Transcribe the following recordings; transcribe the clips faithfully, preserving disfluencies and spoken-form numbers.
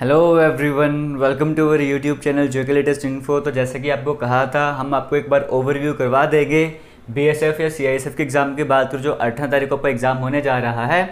Hello everyone, welcome to our YouTube channel जो के latest info. तो जैसा कि आपको कहा था, हम आपको एक बार ओवरव्यू करवा देंगे बीएसएफ या सीआईएसएफ के एग्ज़ाम के बाद तो जो अठारह तारीख को एग्ज़ाम होने जा रहा है।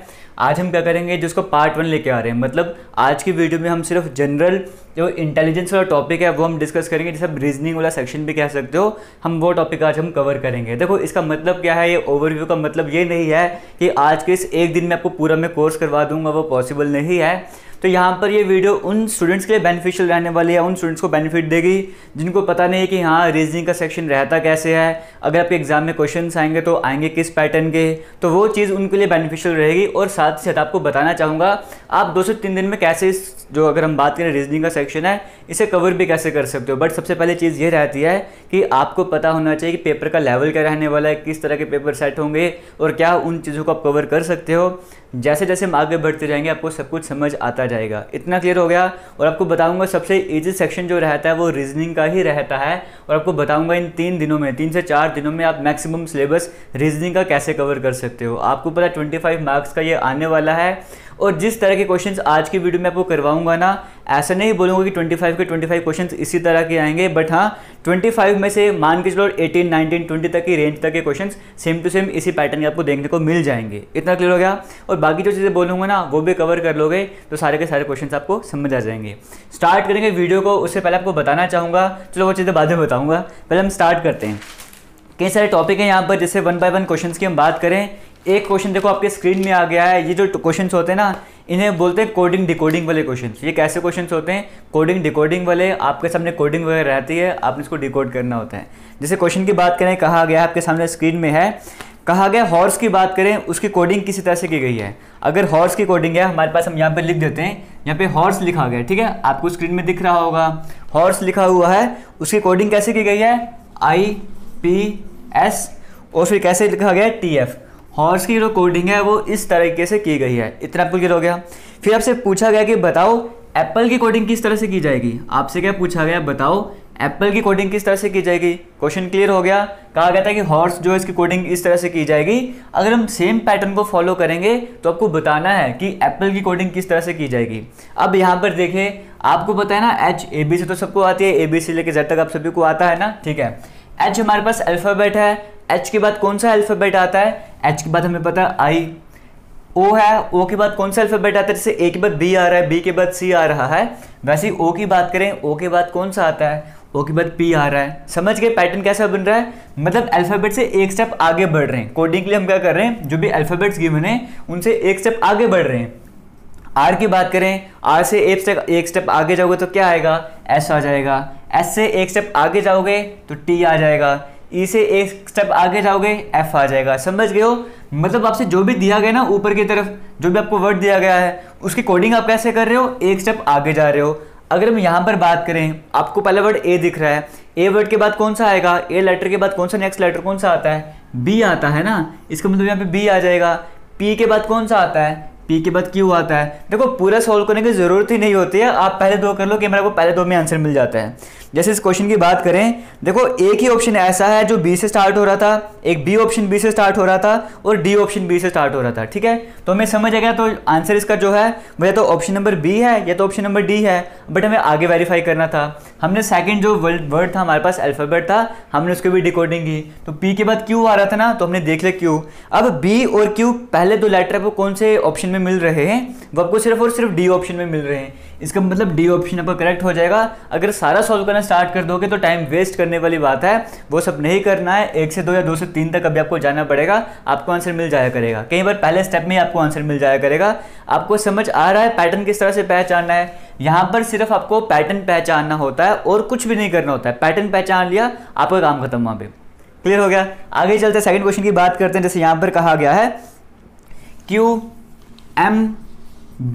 आज हम क्या करेंगे, जिसको पार्ट वन लेके आ रहे हैं, मतलब आज की वीडियो में हम सिर्फ जनरल जो इंटेलिजेंस वाला टॉपिक है वो हम डिस्कस करेंगे, जिसे आप रीजनिंग वाला सेक्शन भी कह सकते हो। हम वो टॉपिक आज हम कवर करेंगे। देखो, इसका मतलब क्या है, ये ओवरव्यू का मतलब ये नहीं है कि आज के इस एक दिन में आपको पूरा मैं कोर्स करवा दूँगा, वो पॉसिबल नहीं है। तो यहाँ पर ये वीडियो उन स्टूडेंट्स के लिए बेनिफिशियल रहने वाली है, उन स्टूडेंट्स को बेनिफिट देगी जिनको पता नहीं है कि हाँ रीजनिंग का सेक्शन रहता कैसे है, अगर आपके एग्जाम में क्वेश्चंस आएंगे तो आएंगे किस पैटर्न के, तो वो चीज़ उनके लिए बेनिफिशियल रहेगी। और साथ ही साथ आपको बताना चाहूँगा आप दो से तीन दिन में कैसे इस जो अगर हम बात करें रीजनिंग का सेक्शन है इसे कवर भी कैसे कर सकते हो। बट सबसे पहले चीज़ ये रहती है कि आपको पता होना चाहिए कि पेपर का लेवल क्या रहने वाला है, किस तरह के पेपर सेट होंगे और क्या उन चीज़ों को आप कवर कर सकते हो। जैसे जैसे हम आगे बढ़ते जाएंगे आपको सब कुछ समझ आता जाएगा। इतना क्लियर हो गया। और आपको बताऊंगा सबसे इजी सेक्शन जो रहता है वो रीजनिंग का ही रहता है। और आपको बताऊंगा इन तीन दिनों में, तीन से चार दिनों में आप मैक्सिमम सिलेबस रीजनिंग का कैसे कवर कर सकते हो। आपको पता ट्वेंटी फाइव मार्क्स का ये आने वाला है। और जिस तरह के क्वेश्चंस आज की वीडियो में आपको करवाऊंगा ना, ऐसा नहीं बोलूँगा कि पच्चीस के पच्चीस क्वेश्चंस इसी तरह के आएंगे, बट हाँ पच्चीस में से मान के चलो अठारह, उन्नीस, बीस तक की रेंज तक के क्वेश्चंस सेम टू सेम इसी पैटर्न के आपको देखने को मिल जाएंगे। इतना क्लियर हो गया। और बाकी जो चीज़ें बोलूँगा ना वो भी कवर कर लोगे तो सारे के सारे क्वेश्चन आपको समझ आ जाएंगे। स्टार्ट करेंगे वीडियो को। उससे पहले आपको बताना चाहूँगा, चलो वो चीज़ें बाद में बताऊँगा, पहले हम स्टार्ट करते हैं। कई सारे टॉपिक हैं यहाँ पर, जैसे वन बाय वन क्वेश्चन की हम बात करें। एक क्वेश्चन देखो आपके स्क्रीन में आ गया है। ये जो क्वेश्चंस होते हैं ना, इन्हें बोलते हैं कोडिंग डिकोडिंग वाले क्वेश्चंस। ये कैसे क्वेश्चंस होते हैं, कोडिंग डिकोडिंग वाले। आपके सामने कोडिंग वगैरह रहती है, आपने इसको डिकोड करना होता है। जैसे क्वेश्चन की बात करें, कहा गया है आपके सामने स्क्रीन में है, कहा गया हॉर्स की बात करें उसकी कोडिंग किसी तरह से की गई है। अगर हॉर्स की कोडिंग है हमारे पास, हम यहाँ पर लिख देते हैं, यहाँ पे हॉर्स लिखा गया है, ठीक है, आपको स्क्रीन में दिख रहा होगा हॉर्स लिखा हुआ है। उसकी कोडिंग कैसे की गई है, आई पी एस, और फिर कैसे लिखा गया है, टी एफ। हॉर्स की जो कोडिंग है वो इस तरीके से की गई है। इतना आपको क्लियर हो गया। फिर आपसे पूछा गया कि बताओ एप्पल की कोडिंग किस तरह से की जाएगी। आपसे क्या पूछा गया, बताओ एप्पल की कोडिंग किस तरह से की जाएगी। क्वेश्चन क्लियर हो गया। कहा गया था कि हॉर्स जो है इसकी कोडिंग इस तरह से की जाएगी। अगर हम सेम पैटर्न को फॉलो करेंगे तो आपको बताना है कि एप्पल की कोडिंग किस तरह से की जाएगी। अब यहाँ पर देखिए, आपको पता है ना एच ए बी सी तो सबको आती है, ए बी सी लेके जेड तक आप सभी को आता है ना, ठीक है। एच हमारे पास अल्फ़ाबेट है, एच के बाद कौन सा अल्फ़ाबेट आता है, एच के बाद हमें पता है आई। ओ है, ओ के बाद कौन सा अल्फ़ाबेट आता है, जैसे ए के बाद बी आ रहा है, बी के बाद सी आ रहा है, वैसे ही ओ की बात करें, ओ के बाद कौन सा आता है, ओ के बाद पी आ रहा है। समझ गए पैटर्न कैसा बन रहा है, मतलब अल्फ़ाबेट से एक स्टेप आगे बढ़ रहे हैं। कोडिंग के लिए हम क्या कर रहे हैं, जो भी अल्फ़ाबेट्स गिवन हैं उनसे एक स्टेप आगे बढ़ रहे हैं। आर की बात करें, आर से एक स्टेप एक स्टेप आगे जाओगे तो क्या आएगा, एस आ जाएगा। एस से एक स्टेप आगे जाओगे तो टी आ जाएगा। ई से एक स्टेप आगे जाओगे एफ आ जाएगा। समझ गए हो, मतलब आपसे जो भी दिया गया ना ऊपर की तरफ जो भी आपको वर्ड दिया गया है उसकी कोडिंग आप कैसे कर रहे हो, एक स्टेप आगे जा रहे हो। अगर हम यहाँ पर बात करें, आपको पहला वर्ड ए दिख रहा है, ए वर्ड के बाद कौन सा आएगा, ए लेटर के बाद कौन सा नेक्स्ट लेटर कौन सा आता है, बी आता है ना, इसका मतलब यहाँ पे बी आ जाएगा। पी के बाद कौन सा आता है, पी के बाद क्यू आता है। देखो पूरा सॉल्व करने की ज़रूरत ही नहीं होती है, आप पहले दो कर लो कि मेरे को पहले दो में आंसर मिल जाता है। जैसे इस क्वेश्चन की बात करें, देखो एक ही ऑप्शन ऐसा है जो बी से स्टार्ट हो रहा था, एक बी ऑप्शन बी से स्टार्ट हो रहा था और डी ऑप्शन बी से स्टार्ट हो रहा था, ठीक है। तो हमें समझ आ गया तो आंसर इसका जो है वो या तो ऑप्शन नंबर बी है या तो ऑप्शन नंबर डी है। बट हमें आगे वेरीफाई करना था, हमने सेकेंड जो वर्ड वर्ड था हमारे पास अल्फ़ाबेट था, हमने उसकी भी डिकोडिंग की, तो पी के बाद क्यू आ रहा था ना, तो हमने देख लिया क्यू। अब बी और क्यू पहले दो लेटर को कौन से ऑप्शन में मिल रहे हैं, वो आपको सिर्फ और सिर्फ डी ऑप्शन में मिल रहे हैं। इसका मतलब डी ऑप्शन आपका करेक्ट हो जाएगा। अगर सारा सॉल्व करना स्टार्ट कर दोगे तो टाइम वेस्ट करने वाली बात है, वो सब नहीं करना है। एक से दो या दो से तीन तक अभी आपको जाना पड़ेगा, आपको आंसर मिल जाया करेगा। कई बार पहले स्टेप में आपको आंसर मिल जाया करेगा। आपको समझ आ रहा है पैटर्न किस तरह से पहचानना है। यहाँ पर सिर्फ आपको पैटर्न पहचानना होता है और कुछ भी नहीं करना होता है। पैटर्न पहचान लिया, आपका काम खत्म। वहाँ पे क्लियर हो गया। आगे चलते हैं, सेकंड क्वेश्चन की बात करते हैं। जैसे यहाँ पर कहा गया है क्यू एम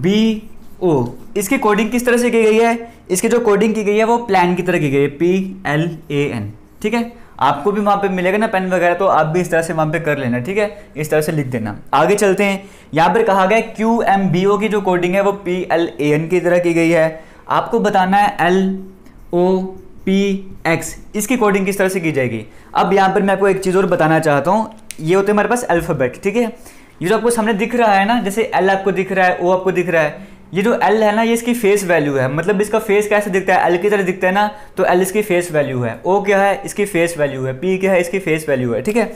बी ओ, इसकी कोडिंग किस तरह से की गई है। इसकी जो कोडिंग की गई है वो प्लान की तरह की गई है, पी एल ए एन, ठीक है। आपको भी वहाँ पे मिलेगा ना पेन वगैरह, तो आप भी इस तरह से वहाँ पे कर लेना, ठीक है, इस तरह से लिख देना। आगे चलते हैं, यहाँ पर कहा गया क्यू एम बी ओ की जो कोडिंग है वो पी एल ए एन की तरह की गई है। आपको बताना है एल ओ पी एक्स, इसकी कोडिंग किस तरह से की जाएगी। अब यहाँ पर मैं आपको एक चीज़ और बताना चाहता हूँ, ये होते हैं हमारे पास अल्फ़ाबेट, ठीक है। ये जो आपको सामने दिख रहा है ना, जैसे एल आपको दिख रहा है, ओ आपको दिख रहा है, ये जो L है ना, ये इसकी फेस वैल्यू है, मतलब इसका फेस कैसे दिखता है, L की तरह दिखता है ना, तो L इसकी फेस वैल्यू है, O क्या है, इसकी फेस वैल्यू है, P क्या है, इसकी फेस वैल्यू है। ठीक है,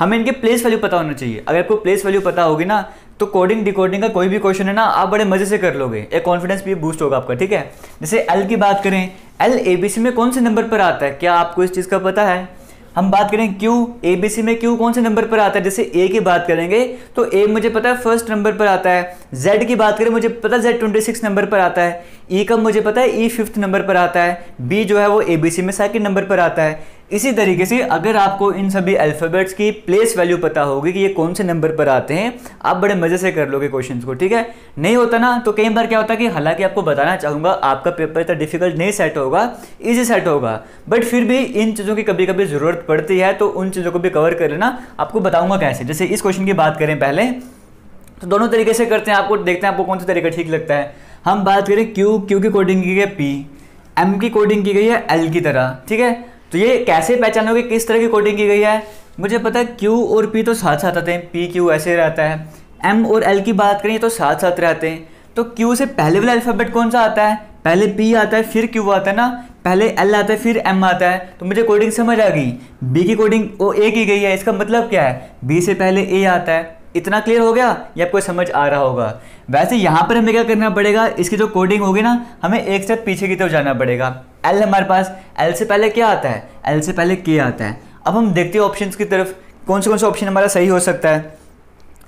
हमें इनके प्लेस वैल्यू पता होना चाहिए। अगर आपको प्लेस वैल्यू पता होगी ना तो कोडिंग डिकोडिंग का कोई भी क्वेश्चन है ना आप बड़े मजे से कर लोगे, एक कॉन्फिडेंस भी बूस्ट होगा आपका। ठीक है, जैसे L की बात करें, L A B C में कौन से नंबर पर आता है, क्या आपको इस चीज़ का पता है? हम बात करें Q, A B C में Q कौन से नंबर पर आता है, जैसे A की बात करेंगे तो A मुझे पता है फर्स्ट नंबर पर आता है। Z की बात करें, मुझे पता है Z ट्वेंटी सिक्स नंबर पर आता है। E का मुझे पता है E फिफ्थ नंबर पर आता है। B जो है वो A B C में सेकंड नंबर पर आता है। इसी तरीके से अगर आपको इन सभी अल्फ़ाबेट्स की प्लेस वैल्यू पता होगी कि ये कौन से नंबर पर आते हैं, आप बड़े मज़े से कर लोगे क्वेश्चन को। ठीक है, नहीं होता ना तो कई बार क्या होता है कि हालांकि आपको बताना चाहूँगा आपका पेपर इतना डिफिकल्ट नहीं सेट होगा, ईजी सेट होगा, बट फिर भी इन चीज़ों की कभी कभी ज़रूरत पड़ती है, तो उन चीज़ों को भी कवर कर लेना। आपको बताऊँगा कैसे। जैसे इस क्वेश्चन की बात करें पहले, तो दोनों तरीके से करते हैं, आपको देखते हैं आपको कौन सा तरीका ठीक लगता है। हम बात करें Q, Q की कोडिंग की गई है P, M की कोडिंग की गई है L की तरह। ठीक है, तो ये कैसे पहचानोगे किस तरह की कोडिंग की गई है? मुझे पता है Q और P तो साथ साथ आते हैं, P Q ऐसे रहता है। M और L की बात करें तो साथ साथ रहते हैं, तो Q से पहले वाला अल्फ़ाबेट कौन सा आता है? पहले P आता है फिर Q आता है ना, पहले L आता है फिर M आता है, तो मुझे कोडिंग समझ आ गई। B की कोडिंग वो A की गई है, इसका मतलब क्या है? B से पहले A आता है। इतना क्लियर हो गया, ये आपको समझ आ रहा होगा। वैसे यहाँ पर हमें क्या करना पड़ेगा, इसकी जो कोडिंग होगी ना हमें एक स्टेप पीछे की तरफ जाना पड़ेगा। L हमारे पास, L से पहले क्या आता है? L से पहले K आता है। अब हम देखते हैं ऑप्शंस की तरफ कौन से कौन सा ऑप्शन हमारा सही हो सकता है।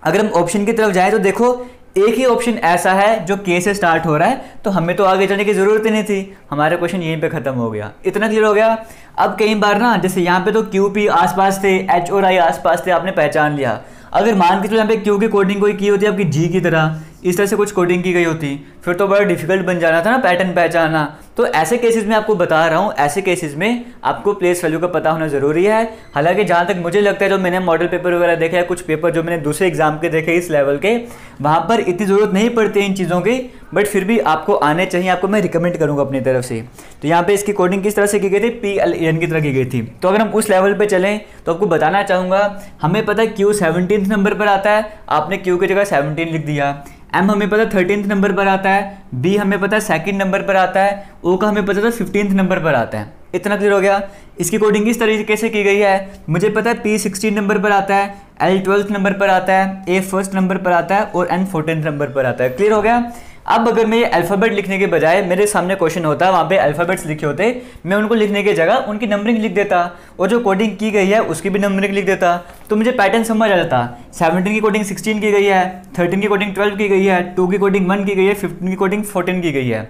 अगर हम ऑप्शन की तरफ जाएँ तो देखो एक ही ऑप्शन ऐसा है जो K से स्टार्ट हो रहा है, तो हमें तो आगे जाने की ज़रूरत ही नहीं थी, हमारा क्वेश्चन यहीं पे ख़त्म हो गया। इतना क्लियर हो गया। अब कई बार ना जैसे यहाँ पे तो Q P आसपास थे, H और I आसपास थे, आपने पहचान लिया। अगर मान के चलो यहाँ पे Q की कोडिंग कोई की होती है आपकी G की तरह, इस तरह से कुछ कोडिंग की गई होती, फिर तो बड़ा डिफिकल्ट बन जाना था ना पैटर्न पहचाना। तो ऐसे केसेस में आपको बता रहा हूँ, ऐसे केसेस में आपको प्लेस वैल्यू का पता होना ज़रूरी है। हालांकि जहाँ तक मुझे लगता है जो मैंने मॉडल पेपर वगैरह देखा है, कुछ पेपर जो मैंने दूसरे एग्जाम के देखे इस लेवल के, वहाँ पर इतनी ज़रूरत नहीं पड़ती है इन चीज़ों की, बट फिर भी आपको आने चाहिए, आपको मैं रिकमेंड करूँगा अपनी तरफ से। तो यहाँ पर इसकी कोडिंग किस तरह से की गई थी? पी एल एन की तरह की गई थी। तो अगर हम उस लेवल पर चलें तो आपको बताना चाहूँगा, हमें पता है क्यू सेवनटीन नंबर पर आता है, आपने क्यू की जगह सेवनटीन लिख दिया। M हमें पता है थर्टींथ नंबर पर आता है, B हमें पता है सेकंड नंबर पर आता है, O का हमें पता था फिफ्टींथ नंबर पर आता है। इतना क्लियर हो गया। इसकी कोडिंग किस तरीके से की गई है? मुझे पता है P सिक्सटीन नंबर पर आता है, L ट्वेल्थ नंबर पर आता है, A फर्स्ट नंबर पर आता है और N फोर्टीन नंबर पर आता है। क्लियर हो गया। अब अगर मैं ये अल्फ़ाबेट लिखने के बजाय मेरे सामने क्वेश्चन होता, वहाँ पे अल्फ़ाबेट्स लिखे होते, मैं उनको लिखने की जगह उनकी नंबरिंग लिख देता और जो कोडिंग की गई है उसकी भी नंबरिंग लिख देता, तो मुझे पैटर्न समझ आ जाता। सेवनटीन की कोडिंग सिक्सटीन की गई है, थर्टीन की कोडिंग ट्वेल्व की गई है, टू की कोडिंग वन की गई है, फिफ्टीन की कोडिंग फोर्टीन की गई है।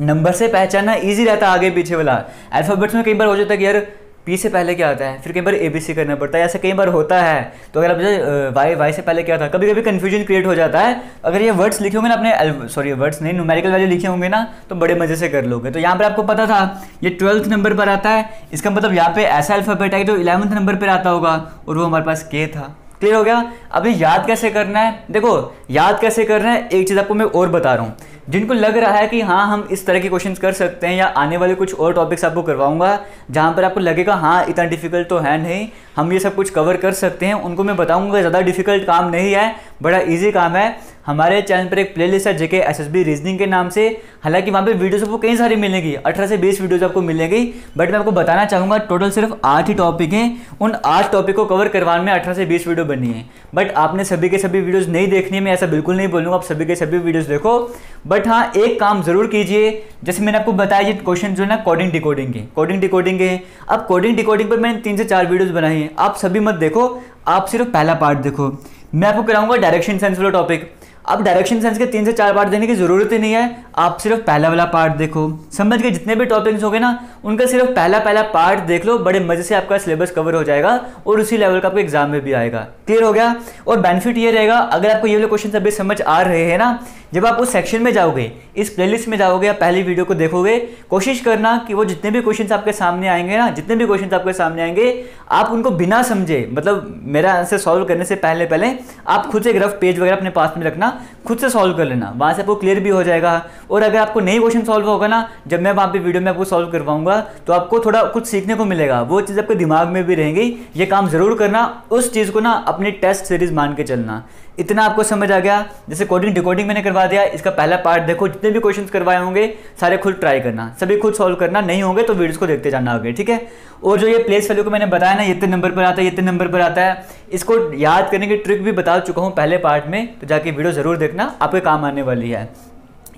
नंबर से पहचानना ईजी रहता आगे पीछे वाला। अल्फ़ाबेट्स में कई बार हो जाता है कि यार P से पहले क्या आता है, फिर कई बार A B C करना पड़ता है, ऐसा कई बार होता है। तो अगर आप जैसे वाई वाई से पहले क्या था, कभी कभी कन्फ्यूजन क्रिएट हो जाता है। अगर ये वर्ड्स लिखे होंगे ना अपने, सॉरी वर्ड्स नहीं, न्यूमेरिकल वैल्यू लिखे होंगे ना, तो बड़े मजे से कर लोगे। तो यहाँ पर आपको पता था ये ट्वेल्थ नंबर पर आता है, इसका मतलब यहाँ पे ऐसा अल्फ़ाबेट है जो इलेवंथ नंबर पर आता होगा और वो हमारे पास K था। क्लियर हो गया। अब ये याद कैसे करना है, देखो याद कैसे करना है, एक चीज़ आपको मैं और बता रहा हूँ। जिनको लग रहा है कि हाँ हम इस तरह के क्वेश्चंस कर सकते हैं या आने वाले कुछ और टॉपिक्स आपको करवाऊंगा जहाँ पर आपको लगेगा हाँ इतना डिफिकल्ट तो है नहीं, हम ये सब कुछ कवर कर सकते हैं, उनको मैं बताऊंगा। ज़्यादा डिफिकल्ट काम नहीं है, बड़ा इजी काम है। हमारे चैनल पर एक प्लेलिस्ट है J K S S B reasoning के नाम से, हालांकि वहाँ पे वीडियोस आपको कई सारी मिलेंगी, अठारह से बीस वीडियोस आपको मिलेंगी, बट मैं आपको बताना चाहूँगा टोटल सिर्फ आठ ही टॉपिक हैं। उन आठ टॉपिक को कवर करवाने में अठारह से बीस वीडियो बनी है, बट आपने सभी के सभी वीडियोस नहीं देखनी, मैं ऐसा बिल्कुल नहीं बोलूँगा आप सभी के सभी वीडियोज़ देखो, बट हाँ एक काम ज़रूर कीजिए। जैसे मैंने आपको बताया ये क्वेश्चन जो है ना कोडिंग डिकोडिंग के कोडिंग डिकोडिंग के अब कोडिंग डिकोडिंग पर मैंने तीन से चार वीडियोज़ बनाई हैं, आप सभी मत देखो, आप सिर्फ पहला पार्ट देखो। मैं आपको कराऊंगा डायरेक्शन सेंस वाला टॉपिक। अब डायरेक्शन सेंस के तीन से चार पार्ट देखने की ज़रूरत ही नहीं है, आप सिर्फ पहला वाला पार्ट देखो। समझ के जितने भी टॉपिक्स होंगे ना उनका सिर्फ पहला पहला पार्ट देख लो, बड़े मज़े से आपका सिलेबस कवर हो जाएगा और उसी लेवल का आपके एग्जाम में भी आएगा। क्लियर हो गया। और बेनिफिट ये रहेगा, अगर आपको ये वाले क्वेश्चन अभी समझ आ रहे हैं ना, जब आप उस सेक्शन में जाओगे, इस प्लेलिस्ट में जाओगे या पहली वीडियो को देखोगे, कोशिश करना कि वो जितने भी क्वेश्चंस आपके सामने आएंगे ना जितने भी क्वेश्चंस आपके सामने आएंगे आप उनको बिना समझे, मतलब मेरा आंसर सॉल्व करने से पहले पहले आप खुद से एक रफ पेज वगैरह अपने पास में रखना, खुद से सॉल्व कर लेना, वहाँ से आपको क्लियर भी हो जाएगा। और अगर आपको नई क्वेश्चन सॉल्व होगा ना, जब मैं वहाँ पर वीडियो में आपको सॉल्व करवाऊँगा, तो आपको थोड़ा कुछ सीखने को मिलेगा, वो चीज़ आपके दिमाग में भी रहेंगी। ये काम ज़रूर करना, उस चीज़ को ना अपनी टेस्ट सीरीज़ मान के चलना। इतना आपको समझ आ गया। जैसे कोडिंग डिकोडिंग मैंने करवा दिया, इसका पहला पार्ट देखो, जितने भी क्वेश्चंस करवाए होंगे सारे खुद ट्राई करना, सभी खुद सॉल्व करना, नहीं होंगे तो वीडियोस को देखते जाना आगे, ठीक है। और जो ये प्लेस वैल्यू को मैंने बताया ना, इतने नंबर पर आता है, इतने नंबर पर आता है, इसको याद करने की ट्रिक भी बता चुका हूँ पहले पार्ट में, तो जाके वीडियो ज़रूर देखना, आपके काम आने वाली है।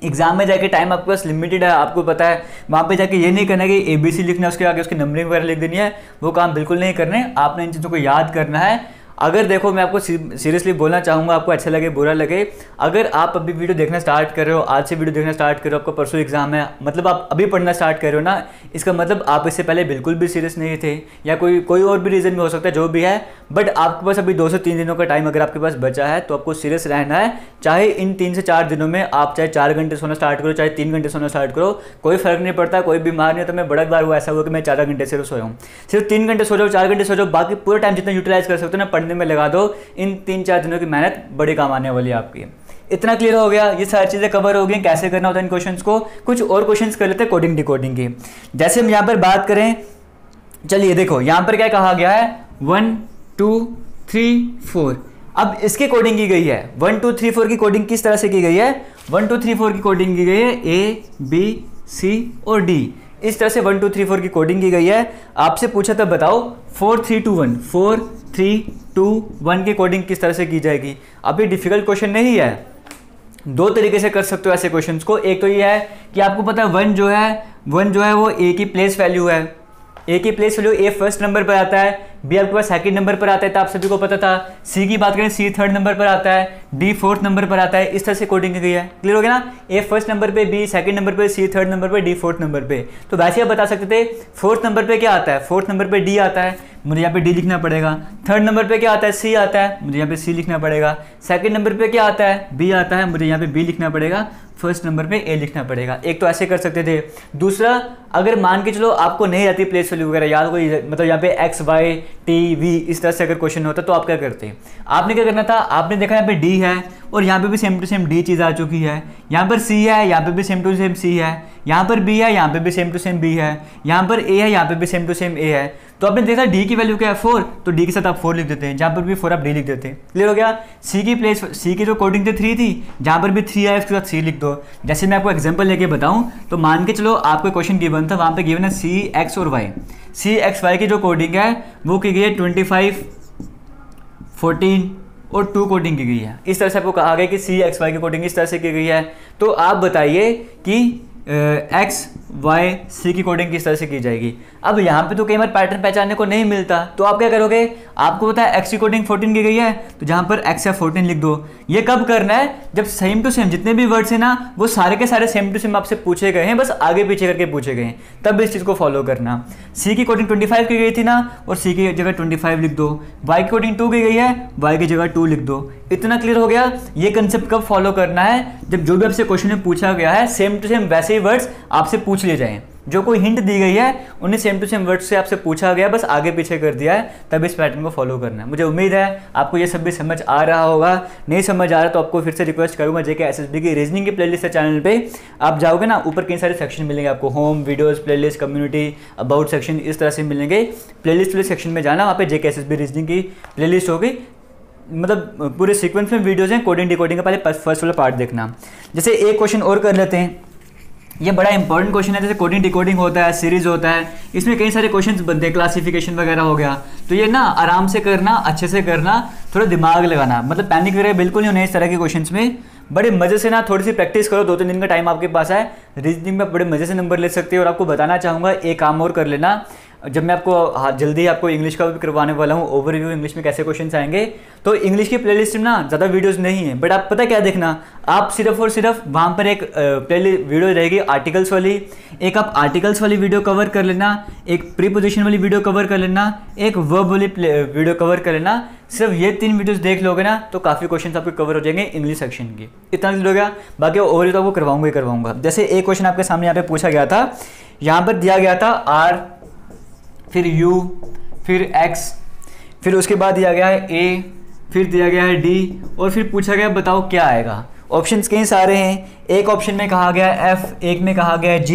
एग्जाम में जाके टाइम आपके पास लिमिटेड है, आपको पता है, वहाँ पे जाके ये नहीं करना कि ए बी सी लिखना है, उसके आगे उसकी नंबरिंग वगैरह लिख देनी है, वो काम बिल्कुल नहीं करने, आपने इन चीज़ों को याद करना है। अगर देखो मैं आपको सीरियसली बोलना चाहूँगा, आपको अच्छा लगे बुरा लगे, अगर आप अभी वीडियो देखना स्टार्ट कर रहे हो, आज से वीडियो देखना स्टार्ट कर रहे हो, आपका परसों एग्जाम है, मतलब आप अभी पढ़ना स्टार्ट कर रहे हो ना, इसका मतलब आप इससे पहले बिल्कुल भी सीरियस नहीं थे, या कोई कोई और भी रीज़न भी हो सकता है, जो भी है, बट आपके पास अभी दो से तीन दिनों का टाइम अगर आपके पास बचा है तो आपको सीरियस रहना है। चाहे इन तीन से चार दिनों में आप चाहे चार घंटे सोना स्टार्ट करो, चाहे तीन घंटे सोना स्टार्ट करो, कोई फर्क नहीं पड़ता, कोई बीमार नहीं होता। मैं बड़ा बार हुआ ऐसा हुआ कि मैं चार घंटे सिर्फ सोया हूँ, सिर्फ तीन घंटे सो जाओ, चार घंटे सो जाओ, बाकी पूरा टाइम जितना यूटिलाइज कर सकते हो ना में लगा दो। इन तीन चार दिनों की मेहनत बड़े काम आने वाली है आपकी। इतना क्लियर हो गया, ये सारी चीज़ें कवर हो गई, कैसे करना होता है इन क्वेश्चंस को। कुछ और क्वेश्चंस कर लेते हैं कोडिंग डिकोडिंग की। जैसे हम यहाँ पर बात करें, चलिए देखो यहाँ पर क्या कहा गया है, वन टू थ्री फोर। अब इसकी कोडिंग की गई है, वन टू थ्री फोर की कोडिंग किस तरह से की गई है, वन टू थ्री फोर की कोडिंग की गई है ए बी सी और डी, इस तरह से वन टू थ्री फोर की कोडिंग की गई है। आपसे पूछा था बताओ four three two one, four three two one की कोडिंग किस तरह से की जाएगी। अभी डिफिकल्ट क्वेश्चन नहीं है, दो तरीके से कर सकते हो ऐसे क्वेश्चंस को। एक तो ये है कि आपको पता है वन जो है वन जो है वो ए की प्लेस वैल्यू है, ए की place value, A first number पर आता है, बी आपके पास सेकंड नंबर पर आता है, तो आप सभी को पता था। सी की बात करें, सी थर्ड नंबर पर आता है, डी फोर्थ नंबर पर आता है। इस तरह से कोडिंग की गई है, क्लियर हो गया ना। ए फर्स्ट नंबर पे, बी सेकंड नंबर पे, सी थर्ड नंबर पे, डी फोर्थ नंबर पे। तो वैसे आप बता सकते थे फोर्थ नंबर पे क्या आता है, फोर्थ नंबर पे डी आता है, मुझे यहाँ पे डी लिखना पड़ेगा। थर्ड नंबर पे क्या आता है, सी आता है, मुझे यहाँ पे सी लिखना पड़ेगा। सेकंड नंबर पे क्या आता है, बी आता है, मुझे यहाँ पे बी लिखना पड़ेगा। फर्स्ट नंबर पे ए लिखना पड़ेगा। एक तो ऐसे कर सकते थे। दूसरा, अगर मान के चलो आपको नहीं रहती प्लेस वैल्यू वगैरह याद, कोई मतलब यहाँ पे एक्स वाई टी वी इस तरह से अगर क्वेश्चन होता तो आप क्या करते। आपने क्या करना था, आपने देखा यहाँ पे डी है और यहाँ पे भी सेम टू सेम डी चीज़ आ चुकी है, यहाँ पर सी है, यहाँ पे भी सेम टू सेम सी है, यहाँ पर बी है, यहाँ पे भी सेम टू सेम बी है, यहाँ पर ए है, यहाँ पे भी सेम टू सेम ए है। तो आपने देखा डी की वैल्यू क्या है, फोर, तो डी के साथ आप फोर लिख देते हैं, जहाँ पर भी फोर आप डी लिख देते हैं, क्लियर हो गया। सी की प्लेस, सी की जो कोडिंग थी थ्री थी, जहाँ पर भी थ्री है उसके साथ सी लिख दो। जैसे मैं आपको एग्जाम्पल लेके बताऊँ तो मान के चलो आपका क्वेश्चन गिवन था, वहाँ पर गिवन है सी एक्स और वाई। सी एक्स वाई की जो कोडिंग है वो की गई है ट्वेंटी फाइव फोर्टीन और टू कोडिंग की गई है। इस तरह से आपको कहा गया कि सी एक्स वाई की कोडिंग इस तरह से की गई है। तो आप बताइए कि एक्स वाई सी की कोडिंग किस तरह से की जाएगी। अब यहाँ पे तो कई बार पैटर्न पहचानने को नहीं मिलता, तो आप क्या करोगे, आपको पता है एक्स की कोडिंग फोर्टीन की गई है, तो जहाँ पर एक्स है फोर्टीन लिख दो। ये कब करना है, जब सेम टू सेम जितने भी वर्ड्स हैं ना वो सारे के सारे सेम टू सेम आपसे पूछे गए हैं, बस आगे पीछे करके पूछे गए हैं, तब इस चीज़ को फॉलो करना। सी की कोडिंग ट्वेंटी फाइव की गई थी ना, और सी की जगह ट्वेंटी फाइव लिख दो। वाई की कोडिंग टू की गई है, वाई की जगह टू लिख दो। इतना क्लियर हो गया। ये कंसेप्ट कब फॉलो करना है, जब जो भी आपसे क्वेश्चन में पूछा गया है सेम टू सेम वैसे ही वर्ड्स आपसे पूछ लिए जाएं, जो कोई हिंट दी गई है उन्हें सेम टू सेम वर्ड्स से आपसे पूछा गया, बस आगे पीछे कर दिया है, तब इस पैटर्न को फॉलो करना है। मुझे उम्मीद है आपको ये सब भी समझ आ रहा होगा। नहीं समझ आ रहा तो आपको फिर से रिक्वेस्ट करूंगा, जेके एस एस बी की रीजनिंग की प्लेलिस्ट है चैनल पे, आप जाओगे ना ऊपर कई सारे सेक्शन मिलेंगे आपको, home, videos, playlist, community, about section, इस तरह से मिलेंगे। प्लेलिस्ट वाले सेक्शन में जाना, वहाँ पर JK S S B reasoning की प्लेलिस्ट होगी, मतलब पूरे सीक्वेंस में वीडियोज़ हैं कोडिंग डिकोडिंग का, पहले फर्स्ट वाला पार्ट देखना। जैसे एक क्वेश्चन और कर लेते हैं, ये बड़ा इंपॉर्टेंट क्वेश्चन है। जैसे कोडिंग डिकोडिंग होता है, सीरीज होता है, इसमें कई सारे क्वेश्चंस बनते हैं, क्लासिफिकेशन वगैरह हो गया, तो ये ना आराम से करना, अच्छे से करना, थोड़ा दिमाग लगाना, मतलब पैनिक वगैरह बिल्कुल नहीं होना इस तरह के क्वेश्चंस में। बड़े मजे से ना थोड़ी सी प्रैक्टिस करो, दो तीन दिन का टाइम आपके पास है, रीजनिंग में बड़े मजे से नंबर ले सकते हो। और आपको बताना चाहूँगा एक काम और कर लेना, जब मैं आपको जल्दी आपको इंग्लिश का भी करवाने वाला हूँ ओवरव्यू, इंग्लिश में कैसे क्वेश्चंस आएंगे, तो इंग्लिश की प्लेलिस्ट में ना ज़्यादा वीडियोस नहीं है, बट आप पता क्या देखना, आप सिर्फ और सिर्फ वहाँ पर एक प्ले वीडियो रहेगी आर्टिकल्स वाली, एक आप आर्टिकल्स वाली वीडियो कवर कर लेना, एक प्रीपोजिशन वाली वीडियो कवर कर लेना, एक वर्ब वाली वीडियो कवर कर लेना। सिर्फ ये तीन वीडियोस देख लोगे ना तो काफ़ी क्वेश्चन आपके कवर हो जाएंगे इंग्लिश सेक्शन के। इतना हो गया, बाकी ओवरव्यू तो आपको करवाऊंगा ही करवाऊंगा। जैसे एक क्वेश्चन आपके सामने यहाँ पे पूछा गया था, यहाँ पर दिया गया था आर, फिर U, फिर X, फिर उसके बाद दिया गया है A, फिर दिया गया है D, और फिर पूछा गया बताओ क्या आएगा। ऑप्शंस कई सारे हैं, एक ऑप्शन में कहा गया है F, एक में कहा गया है G,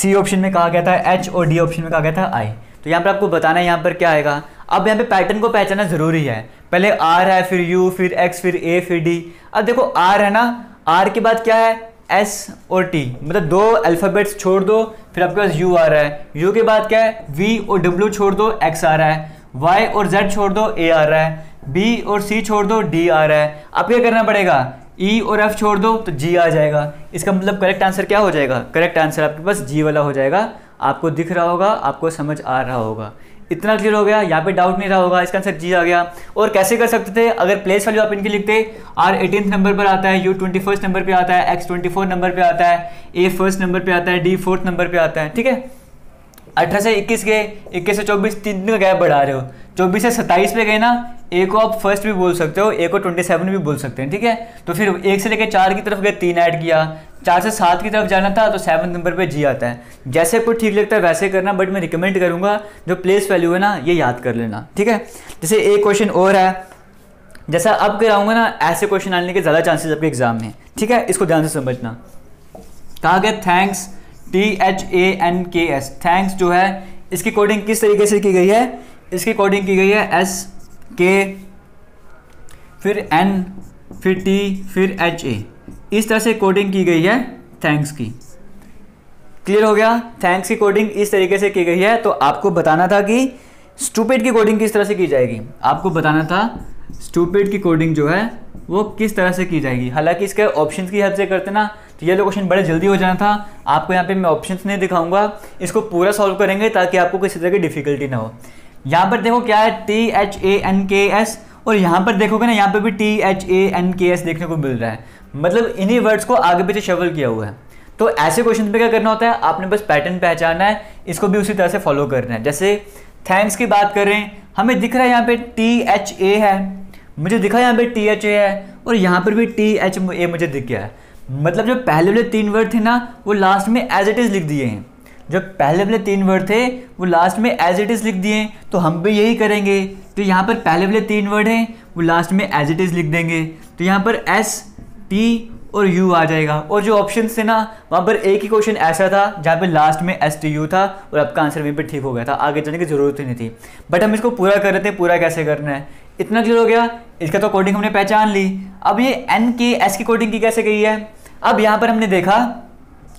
C ऑप्शन में कहा गया था H और D ऑप्शन में कहा गया था I। तो यहाँ पर आपको बताना है यहाँ पर क्या आएगा। अब यहाँ पे पैटर्न को पहचाना जरूरी है। पहले आर है, फिर यू, फिर एक्स, फिर ए, फिर डी। अब देखो आर है ना, आर के बाद क्या है, एस और टी, मतलब दो अल्फ़ाबेट्स छोड़ दो, फिर आपके पास यू आ रहा है। यू के बाद क्या है, वी और डब्ल्यू छोड़ दो, एक्स आ रहा है। वाई और जेड छोड़ दो, ए आ रहा है। बी और सी छोड़ दो, डी आ रहा है। अब क्या करना पड़ेगा, ई e और एफ छोड़ दो तो जी आ जाएगा। इसका मतलब करेक्ट आंसर क्या हो जाएगा, करेक्ट आंसर आपके पास जी वाला हो जाएगा। आपको दिख रहा होगा, आपको समझ आ रहा होगा। इतना क्लियर हो गया, यहाँ पे डाउट नहीं रहा होगा, इसका आंसर जी आ गया। और कैसे कर सकते थे, अगर प्लेस वैल्यू आप इनकी लिखते, आर एटीन नंबर पर आता है, यू ट्वेंटी फर्स्ट नंबर पर आता है, एक्स ट्वेंटी फोर नंबर पर आता है, ए फर्स्ट नंबर पर आता है, डी फोर्थ नंबर पर आता है। ठीक है, अठारह से इक्कीस गए, इक्कीस से चौबीस, तीन का गैप बढ़ा रहे हो। चौबीस से सत्ताईस पे गए ना, ए को आप फर्स्ट भी बोल सकते हो, ए को ट्वेंटी सेवन भी बोल सकते हैं। ठीक है, तो फिर एक से लेकर चार की तरफ गए, तीन ऐड किया। चार से सात की तरफ जाना था तो सेवन नंबर पे जी आता है। जैसे आपको ठीक लगता है वैसे करना, बट मैं रिकमेंड करूँगा जो प्लेस वैल्यू है ना, ये याद कर लेना। ठीक है, जैसे एक क्वेश्चन और है, जैसा अब कराऊँगा ना ऐसे क्वेश्चन आने के ज़्यादा चांसेस आपके एग्जाम में। ठीक है, इसको ध्यान से समझना। कहा गया thanks, T H A N K S, thanks जो है इसकी कोडिंग किस तरीके से की गई है, इसकी कोडिंग की गई है एस के, फिर एन, फिर टी, फिर एच ए, इस तरह से कोडिंग की गई है थैंक्स की। क्लियर हो गया, थैंक्स की कोडिंग इस तरीके से की गई है। तो आपको बताना था कि स्टूपिड की कोडिंग किस तरह से की जाएगी, आपको बताना था स्टूपिड की कोडिंग जो है वो किस तरह से की जाएगी। हालांकि इसके ऑप्शंस की हेल्प से करते ना तो ये लोग क्वेश्चन बड़े जल्दी हो जाना था। आपको यहाँ पे मैं ऑप्शंस नहीं दिखाऊंगा, इसको पूरा सॉल्व करेंगे ताकि आपको किसी तरह की डिफिकल्टी ना हो। यहाँ पर देखो क्या है, T H A N K S, और यहाँ पर देखोगे ना यहाँ पे भी T H A N K S देखने को मिल रहा है, मतलब इन्हीं वर्ड्स को आगे पीछे शफल किया हुआ है। तो ऐसे क्वेश्चन पे क्या करना होता है, आपने बस पैटर्न पहचाना है, इसको भी उसी तरह से फॉलो करना है। जैसे थैंक्स की बात करें, हमें दिख रहा है यहाँ पे टी एच ए है, मुझे दिखा यहाँ पे टी एच ए है, और यहाँ पर भी टी एच ए मुझे दिख गया है। मतलब जो पहले वाले तीन वर्ड थे ना वो लास्ट में एज इट इज़ लिख दिए हैं, जो पहले वाले तीन वर्ड थे वो लास्ट में एज इट इज़ लिख दिए हैं। तो हम भी यही करेंगे, तो यहाँ पर पहले वाले तीन वर्ड हैं वो लास्ट में एज इट इज़ लिख देंगे। तो यहाँ पर एस, टी और यू आ जाएगा। और जो ऑप्शन थे ना वहाँ पर एक ही क्वेश्चन ऐसा था जहाँ पे लास्ट में एस टी यू था, और आपका आंसर वहीं पे ठीक हो गया था, आगे जाने की ज़रूरत ही नहीं थी। बट हम इसको पूरा कर रहे थे, पूरा कैसे करना है। इतना क्लियर हो गया, इसका तो कोडिंग हमने पहचान ली। अब ये एन के एस की कोडिंग की कैसे गई है, अब यहाँ पर हमने देखा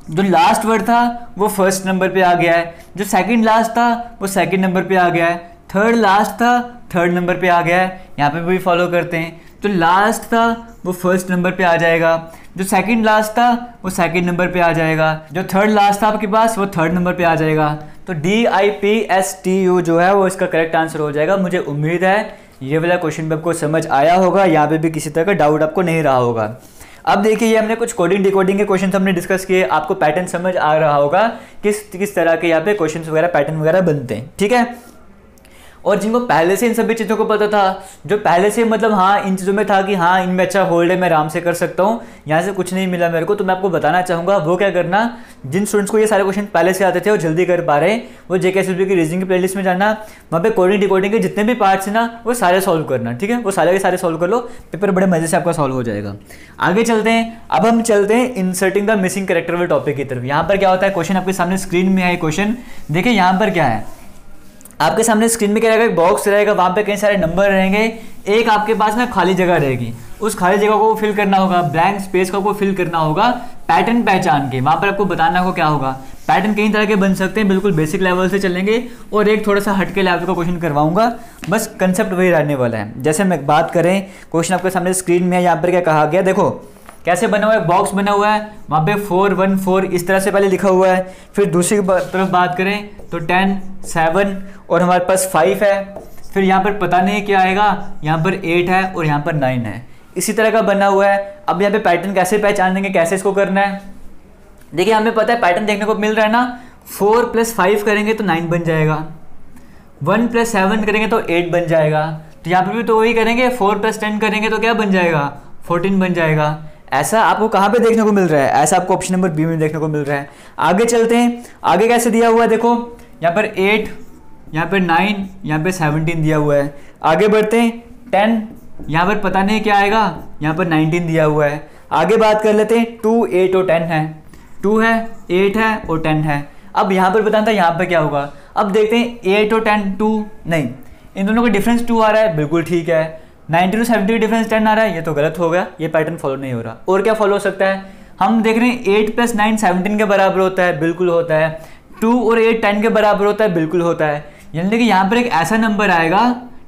जो लास्ट वर्ड था वो फर्स्ट नंबर पर आ गया है, जो सेकेंड लास्ट था वो सेकेंड नंबर पर आ गया है, थर्ड लास्ट था थर्ड नंबर पर आ गया है, यहाँ पर भी फॉलो करते हैं। जो लास्ट था वो फर्स्ट नंबर पे आ जाएगा, जो सेकंड लास्ट था वो सेकंड नंबर पे आ जाएगा, जो थर्ड लास्ट था आपके पास वो थर्ड नंबर पे आ जाएगा। तो D I P S T U जो है वो इसका करेक्ट आंसर हो जाएगा। मुझे उम्मीद है ये वाला क्वेश्चन भी आपको समझ आया होगा, यहाँ पे भी किसी तरह का डाउट आपको नहीं रहा होगा। अब देखिए, ये हमने कुछ कोडिंग डिकोडिंग के क्वेश्चन हमने डिस्कस किए, आपको पैटर्न समझ आ रहा होगा किस किस तरह के यहाँ पे क्वेश्चन वगैरह पैटर्न वगैरह बनते हैं। ठीक है, और जिनको पहले से इन सभी चीज़ों को पता था, जो पहले से मतलब हाँ इन चीज़ों में था कि हाँ इनमें अच्छा होल्ड है, मैं आराम से कर सकता हूँ, यहाँ से कुछ नहीं मिला मेरे को, तो मैं आपको बताना चाहूँगा वो क्या करना। जिन स्टूडेंट्स को ये सारे क्वेश्चन पहले से आते थे और जल्दी कर पा रहे हैं, वो जेकेएसएसबी की रीजनिंग की प्लेलिस्ट में जाना, वहाँ पे कोडिंग डिकोडिंग के जितने भी पार्ट्स हैं ना वो सारे सॉल्व करना। ठीक है, वो सारे के सारे सॉल्व कर लो, पेपर बड़े मजे से आपका सॉल्व हो जाएगा। आगे चलते हैं, अब हम चलते हैं इंसर्टिंग द मिसिंग कैरेक्टर वाले टॉपिक की तरफ। यहाँ पर क्या होता है, क्वेश्चन आपके सामने स्क्रीन में है, क्वेश्चन देखिए यहाँ पर क्या है, आपके सामने स्क्रीन में क्या रहेगा, एक बॉक्स रहेगा, वहाँ पे कई सारे नंबर रहेंगे, एक आपके पास ना खाली जगह रहेगी, उस खाली जगह को फिल करना होगा, ब्लैंक स्पेस को आपको फिल करना होगा पैटर्न पहचान के। वहाँ पर आपको बताना होगा क्या होगा, पैटर्न कई तरह के बन सकते हैं, बिल्कुल बेसिक लेवल से चलेंगे, और एक थोड़ा सा हटके लेवल का क्वेश्चन करवाऊंगा, बस कंसेप्ट वही रहने वाला है। जैसे हम बात करें, क्वेश्चन आपके सामने स्क्रीन में है, यहाँ पर क्या कहा गया, देखो कैसे बना हुआ है, बॉक्स बना हुआ है, वहाँ पे फोर वन फोर इस तरह से पहले लिखा हुआ है, फिर दूसरी तरफ बात करें तो टेन सेवन और हमारे पास फाइव है, फिर यहाँ पर पता नहीं क्या आएगा, यहाँ पर एट है और यहाँ पर नाइन है, इसी तरह का बना हुआ है। अब यहाँ पे पैटर्न कैसे पहचानेंगे, कैसे इसको करना है, देखिए हमें पता है पैटर्न देखने को मिल रहा है ना, फोर प्लस फाइव करेंगे तो नाइन बन जाएगा, वन प्लस सेवन करेंगे तो एट बन जाएगा, तो यहाँ पर भी तो वही करेंगे, फोर प्लस टेन करेंगे तो क्या बन जाएगा, फोर्टीन बन जाएगा। ऐसा आपको कहाँ पे देखने को मिल रहा है, ऐसा आपको ऑप्शन नंबर बी में देखने को मिल रहा है। आगे चलते हैं, आगे कैसे दिया हुआ है, देखो यहाँ पर एट, यहाँ पर नाइन, यहाँ पर सेवनटीन दिया हुआ है। आगे बढ़ते हैं, टेन, यहाँ पर पता नहीं क्या आएगा, यहाँ पर नाइनटीन दिया हुआ है। आगे बात कर लेते हैं, टू एट और टेन है, टू है एट है और टेन है। अब यहाँ पर बताना था यहाँ पर क्या होगा, अब देखते हैं एट और टेन, टू नहीं इन दोनों का डिफरेंस टू आ रहा है, बिल्कुल ठीक है। नाइन्टी टू सेवेंटी का डिफरेंस टेन आ रहा है, ये तो गलत हो गया, ये पैटर्न फॉलो नहीं हो रहा। और क्या फॉलो हो सकता है, हम देख रहे हैं एट प्लस नाइन सेवनटीन के बराबर होता है, बिल्कुल होता है। टू और एट टेन के बराबर होता है, बिल्कुल होता है। यानी कि यहाँ पर एक ऐसा नंबर आएगा,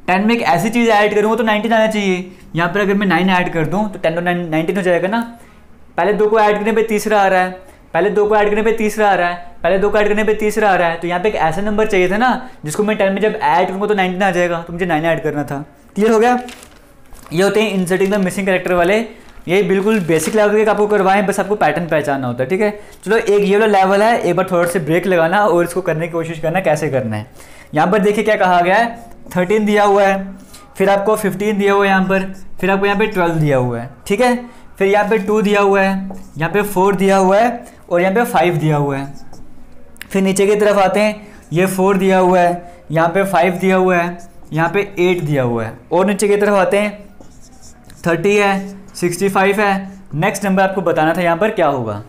टेन में एक ऐसी चीज़ ऐड करूँगा तो नाइनटीन आना चाहिए। यहाँ पर अगर मैं नाइन ऐड कर दूँ तो टेन और नाइन नाइनटीन हो जाएगा ना। पहले दो को ऐड करने पे तीसरा आ रहा है, पहले दो को ऐड करने पे तीसरा आ रहा है, पहले दो को ऐड करने पे तीसरा आ रहा है। तो यहाँ पे एक ऐसा नंबर चाहिए था ना जिसको मैं टेन में जब ऐड करूँगा तो नाइनटीन आ जाएगा, तो मुझे नाइन ऐड करना था। क्लियर हो गया। ये होते हैं इंसर्टिंग द मिसिंग कैरेक्टर वाले, ये बिल्कुल बेसिक लेवल के आपको करवाएं, बस आपको पैटर्न पहचानना होता है। ठीक है, चलो एक ये वाला लेवल है, एक बार थोड़ा से ब्रेक लगाना और इसको करने की कोशिश करना कैसे करना है। यहाँ पर देखिए क्या कहा गया है, थर्टीन दिया हुआ है, फिर आपको फिफ्टीन दिया हुआ है यहाँ पर, फिर आपको यहाँ पे ट्वेल्व दिया हुआ है, ठीक है, फिर यहाँ पे टू दिया हुआ है, यहाँ पे फोर दिया हुआ है और यहाँ पे फाइव दिया हुआ है। फिर नीचे की तरफ आते हैं, ये फोर दिया हुआ है, यहाँ पे फाइव दिया हुआ है, यहाँ पे एट दिया हुआ है। और नीचे की तरफ आते हैं, थर्टी है, सिक्सटी फाइव है। नेक्स्ट नंबर आपको बताना था यहाँ पर क्या होगा।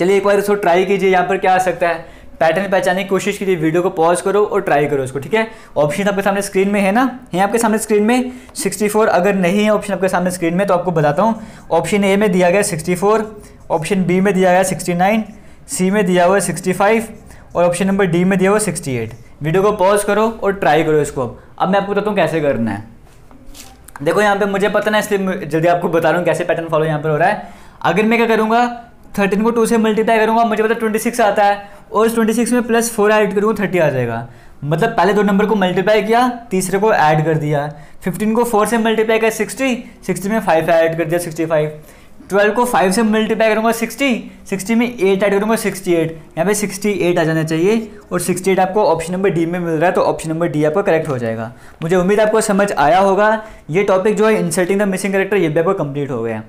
चलिए एक बार इसको ट्राई कीजिए, यहाँ पर क्या आ सकता है, पैटर्न पहचानने की कोशिश कीजिए। वीडियो को पॉज करो और ट्राई करो इसको, ठीक है। ऑप्शन आपके सामने स्क्रीन में है ना, है आपके सामने स्क्रीन में सिक्सटी फोर। अगर नहीं है ऑप्शन आपके सामने स्क्रीन में तो आपको बताता हूँ, ऑप्शन ए में दिया गया सिक्सटी फोर, ऑप्शन बी में दिया गया सिक्सटी नाइन, सी में दिया हुआ है सिक्सटी फाइव और ऑप्शन नंबर डी में दिया हुआ है सिक्सटी एट। वीडियो को पॉज करो और ट्राई करो इसको। अब अब मैं आपको बताता हूँ कैसे करना है। देखो यहाँ पर मुझे पता ना, इसलिए जल्दी आपको बता रहा हूँ कैसे पैटर्न फॉलो यहाँ पर हो रहा है। अगर मैं क्या करूँगा, थर्टीन को टू से मल्टीप्लाई करूँगा, मुझे पता ट्वेंटी सिक्स आता है, और ट्वेंटी सिक्स में प्लस फोर ऐड करूँगा थर्टी आ जाएगा। मतलब पहले दो नंबर को मल्टीप्लाई किया, तीसरे को ऐड कर दिया। फिफ्टीन को फोर से मल्टीप्लाई किया सिक्सटी, सिक्सटी में फाइव ऐड कर दिया सिक्सटी फाइव। ट्वेल्व को फाइव से मल्टीप्लाई करूँगा सिक्सटी, सिक्सटी में एट ऐड करूँगा सिक्सटी एट, यहाँ पे सिक्सटी एट आ जाना चाहिए। और सिक्सटी एट आपको ऑप्शन नंबर डी में मिल रहा है, तो ऑप्शन नंबर डी आपका करेक्ट हो जाएगा। मुझे उम्मीद आपको समझ आया होगा। ये टॉपिक जो है इंसर्टिंग द मिसिंग कैरेक्टर, ये भी आपको कंप्लीट हो गया।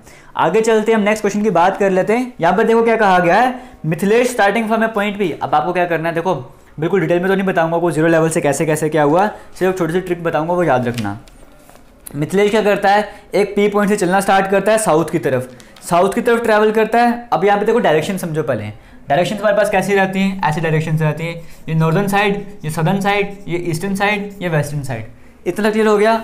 आगे चलते हैं, हम नेक्स्ट क्वेश्चन की बात कर लेते हैं। यहाँ पर देखो क्या कहा गया है, Mithilesh starting from A point B. अब आपको क्या करना है, देखो बिल्कुल डिटेल में तो नहीं बताऊँगा आपको जीरो लेवल से कैसे कैसे क्या हुआ, सिर्फ छोटी सी ट्रिक बताऊँगा, वो याद रखना। मिथिलेश क्या करता है, एक पी पॉइंट से चलना स्टार्ट करता है साउथ की तरफ, साउथ की तरफ ट्रैवल करता है। अब यहाँ पे देखो डायरेक्शन समझो, पहले डायरेक्शन हमारे पास कैसी रहती हैं, ऐसे डायरेक्शन रहती हैं। ये नॉर्दर्न साइड, ये सदर्न साइड, ये ईस्टर्न साइड, ये वेस्टर्न साइड। इतना क्लियर हो गया,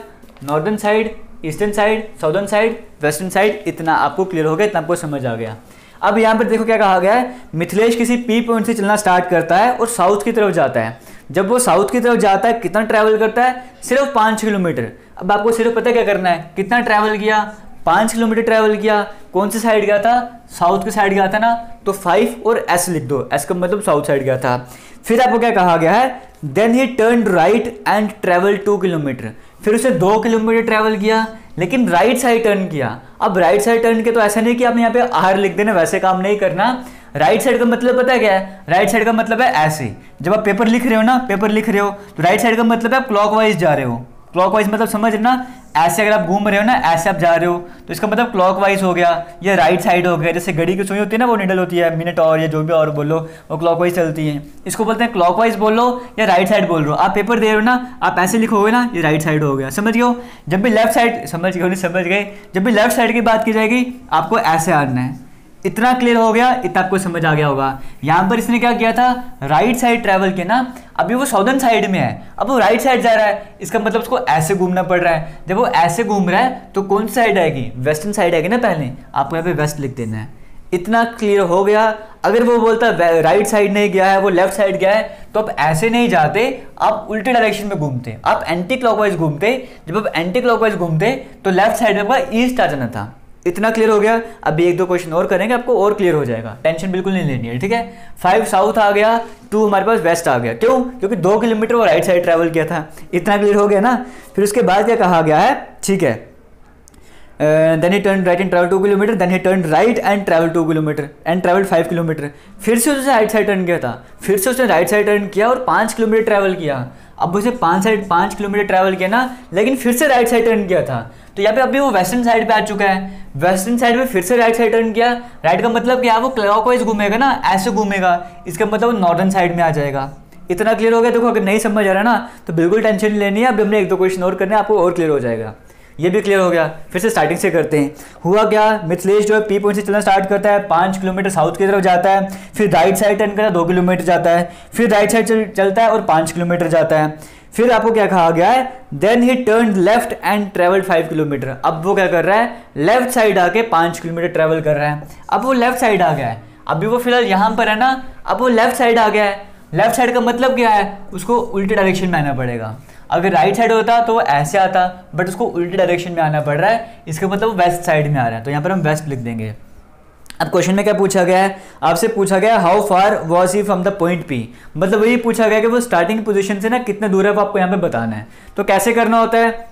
northern side, eastern side, southern side, western side, इतना आपको क्लियर हो गया, इतना आपको समझ आ गया। अब यहाँ पर देखो क्या कहा गया है, मिथिलेश किसी पी पॉइंट से चलना स्टार्ट करता है और साउथ की तरफ जाता है। जब वो साउथ की तरफ जाता है, कितना ट्रैवल करता है, सिर्फ पाँच किलोमीटर। अब आपको सिर्फ पता क्या करना है, कितना ट्रैवल किया, पाँच किलोमीटर ट्रैवल किया, कौन सी साइड गया था, साउथ की साइड गया था ना, तो फाइव और एस लिख दो, एस का मतलब साउथ साइड गया था। फिर आपको क्या कहा गया है, then he turn right and travel two kilometre. फिर उसे दो किलोमीटर ट्रैवल किया, लेकिन राइट साइड टर्न किया। अब राइट साइड टर्न किया तो ऐसा नहीं कि आप यहाँ पे आर लिख देना, वैसे काम नहीं करना। राइट साइड का मतलब पता है क्या है, राइट साइड का मतलब है ऐसे। जब आप पेपर लिख रहे हो ना, पेपर लिख रहे हो तो राइट साइड का मतलब है आप क्लॉकवाइज जा रहे हो। क्लॉकवाइज मतलब समझ ना, ऐसे अगर आप घूम रहे हो ना, ऐसे आप जा रहे हो, तो इसका मतलब क्लॉकवाइज हो गया, ये राइट साइड हो गया। जैसे घड़ी की सुई होती है ना, वो निडल होती है, मिनट और या जो भी और बोलो, वो क्लॉकवाइज चलती है, इसको बोलते हैं क्लॉकवाइज बोलो या राइट साइड बोल रहे हो। आप पेपर दे रहे हो ना, आप ऐसे लिखोगे ना, ये राइट साइड हो गया, समझ गए हो। जब भी लेफ्ट साइड समझ गए नहीं समझ गए जब भी लेफ्ट साइड की बात की जाएगी, आपको ऐसे आना है। इतना क्लियर हो गया, इतना आपको समझ आ गया होगा। यहाँ पर इसने क्या किया था, राइट साइड ट्रैवल किया ना, अभी वो साउदर्न साइड में है, अब वो राइट साइड जा रहा है, इसका मतलब उसको ऐसे घूमना पड़ रहा है। जब वो ऐसे घूम रहा है तो कौन सी साइड आएगी, वेस्टर्न साइड आएगी ना, पहले आपको यहाँ पे वेस्ट लिख देना है। इतना क्लियर हो गया। अगर वो बोलता राइट साइड नहीं गया है, वो लेफ्ट साइड गया है, तो आप ऐसे नहीं जाते, आप उल्टे डायरेक्शन में घूमते, आप एंटी क्लॉकवाइज घूमते। जब आप एंटी क्लॉकवाइज घूमते तो लेफ्ट साइड में आपका ईस्ट आ जाना था। इतना क्लियर हो गया। अभी एक दो क्वेश्चन और करेंगे, आपको और क्लियर हो जाएगा, टेंशन बिल्कुल नहीं लेनी है, ठीक है। फाइव साउथ आ गया, टू हमारे पास वेस्ट आ गया, क्यों, क्योंकि दो किलोमीटर वो राइट साइड ट्रैवल किया था। इतना क्लियर हो गया ना। फिर उसके बाद क्या कहा गया है, ठीक है, then he turn right and travel two kilometre, then he turn right and travel two kilometre and travel five kilometre. फिर से उसने राइट साइड टर्न किया था, फिर से उसने राइट साइड टर्न किया और पाँच किलोमीटर ट्रैवल किया। अब उसे पाँच साइड पाँच किलोमीटर ट्रैवल किया ना, लेकिन फिर से राइट साइड टर्न किया था, तो यहाँ पे अभी वो वेस्टर्न साइड पे आ चुका है। वेस्टर्न साइड में फिर से राइट साइड टर्न किया, राइट का मतलब क्या है, वो क्लॉकवाइज घूमेगा ना, ऐसे घूमेगा, इसका मतलब वो नॉर्दर्न साइड में आ जाएगा। इतना क्लियर हो गया। देखो अगर नहीं समझ आ रहा ना तो बिल्कुल टेंशन लेनी है। अभी हमने एक दो क्वेश्चन और करने, आपको और क्लियर हो जाएगा। ये भी क्लियर हो गया। फिर से स्टार्टिंग से करते हैं। हुआ क्या, मिथलेश जो है पी पॉइंट से चलना स्टार्ट करता है, पाँच किलोमीटर साउथ की तरफ जाता है, फिर राइट साइड टर्न करता है, दो किलोमीटर जाता है, फिर राइट साइड चल, चलता है और पाँच किलोमीटर जाता है। फिर आपको क्या कहा गया है, then he turn left and travelled five kilometre. अब वो क्या कर रहा है, लेफ्ट साइड आके पाँच किलोमीटर ट्रेवल कर रहा है। अब वो लेफ्ट साइड आ गया है, अभी वो फिलहाल यहाँ पर है ना, अब वो लेफ्ट साइड आ गया है। लेफ्ट साइड का मतलब क्या है, उसको उल्टे डायरेक्शन में आना पड़ेगा। अगर राइट साइड होता तो वो ऐसे आता, बट उसको उल्टे डायरेक्शन में आना पड़ रहा है, इसका मतलब वो वेस्ट साइड में आ रहा है, तो यहाँ पर हम वेस्ट लिख देंगे। अब क्वेश्चन में क्या पूछा गया है, आपसे पूछा गया how far was he from the point P, मतलब वही पूछा गया कि वो स्टार्टिंग पोजीशन से ना कितना दूर है, वो आपको यहाँ पे बताना है। तो कैसे करना होता है,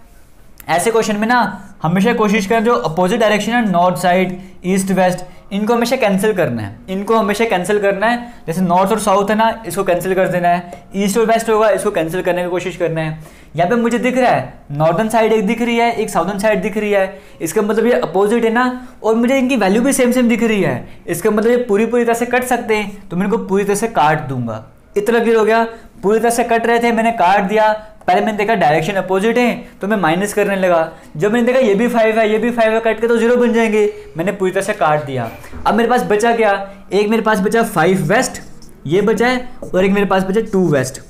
ऐसे क्वेश्चन में ना हमेशा कोशिश करें जो अपोजिट डायरेक्शन है, नॉर्थ साइड, ईस्ट, वेस्ट, इनको हमेशा कैंसिल करना है, इनको हमेशा कैंसिल करना है। जैसे नॉर्थ और साउथ है ना, इसको कैंसिल कर देना है, ईस्ट और वेस्ट होगा, इसको कैंसिल करने की कोशिश करना है। यहाँ पे मुझे दिख रहा है नॉर्दर्न साइड एक दिख रही है, एक साउदर्न साइड दिख रही है, इसका मतलब ये अपोजिट है ना, और मुझे इनकी वैल्यू भी सेम सेम दिख रही है, इसका मतलब ये पूरी पूरी तरह से कट सकते हैं, तो मैं इनको पूरी तरह से काट दूंगा। इतना क्लियर हो गया, पूरी तरह से कट रहे थे, मैंने काट दिया। पहले मैंने देखा डायरेक्शन अपोजिट है, तो मैं माइनस करने लगा, जब मैंने देखा ये भी फाइव है, ये भी फाइव है, कट के तो जीरो बन जाएंगे, मैंने पूरी तरह से काट दिया। अब मेरे पास बचा क्या, एक मेरे पास बचा फाइव वेस्ट, ये बचा है, और एक मेरे पास बचा टू वेस्ट।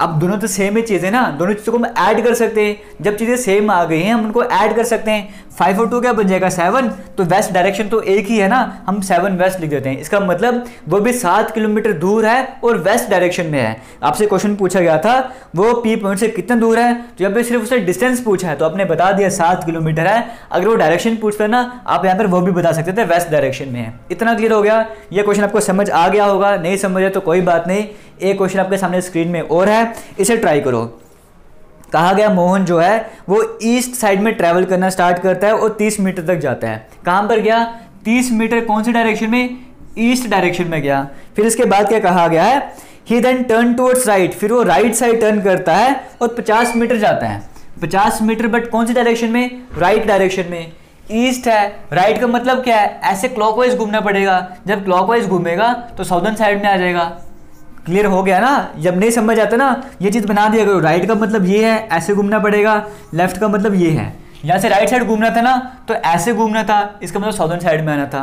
अब दोनों तो सेम ही चीज़ है ना, दोनों चीज़ों को हम ऐड कर सकते हैं, जब चीज़ें सेम आ गई हैं हम उनको ऐड कर सकते हैं। फाइव और टू क्या बन जाएगा, सेवन, तो वेस्ट डायरेक्शन तो एक ही है ना, हम सेवन वेस्ट लिख देते हैं। इसका मतलब वो भी सात किलोमीटर दूर है और वेस्ट डायरेक्शन में है। आपसे क्वेश्चन पूछा गया था वो पी पॉइंट से कितना दूर है, तो यहाँ पे सिर्फ उससे डिस्टेंस पूछा है, तो आपने बता दिया सात किलोमीटर है। अगर वो डायरेक्शन पूछता है ना, आप यहाँ पर वो भी बता सकते थे, वेस्ट डायरेक्शन में है। इतना क्लियर हो गया, यह क्वेश्चन आपको समझ आ गया होगा, नहीं समझ है तो कोई बात नहीं, एक क्वेश्चन आपके सामने स्क्रीन में और है, इसे ट्राई करो। कहा गया मोहन जो है वो ईस्ट साइड में ट्रैवल करना स्टार्ट करता है और तीस मीटर तक जाता है। कहाँ पर गया, तीस मीटर, कौन से डायरेक्शन में, ईस्ट डायरेक्शन में गया। फिर इसके बाद क्या कहा गया है, he then turn towards right, फिर वो राइट साइड टर्न करता है और पचास मीटर जाता है। पचास मीटर, बट कौन से डायरेक्शन में, राइट डायरेक्शन में। ईस्ट है, राइट का मतलब क्या है, ऐसे क्लॉकवाइज घूमना पड़ेगा, जब क्लॉकवाइज घूमेगा तो साउदर्न साइड में आ जाएगा। क्लियर हो गया ना, जब नहीं समझ आता ना ये चीज़ बना दिया करो, राइट का मतलब ये है, ऐसे घूमना पड़ेगा, लेफ्ट का मतलब ये है, यहाँ से राइट साइड घूमना था ना तो ऐसे घूमना था, इसका मतलब साउदर्न साइड में आना था।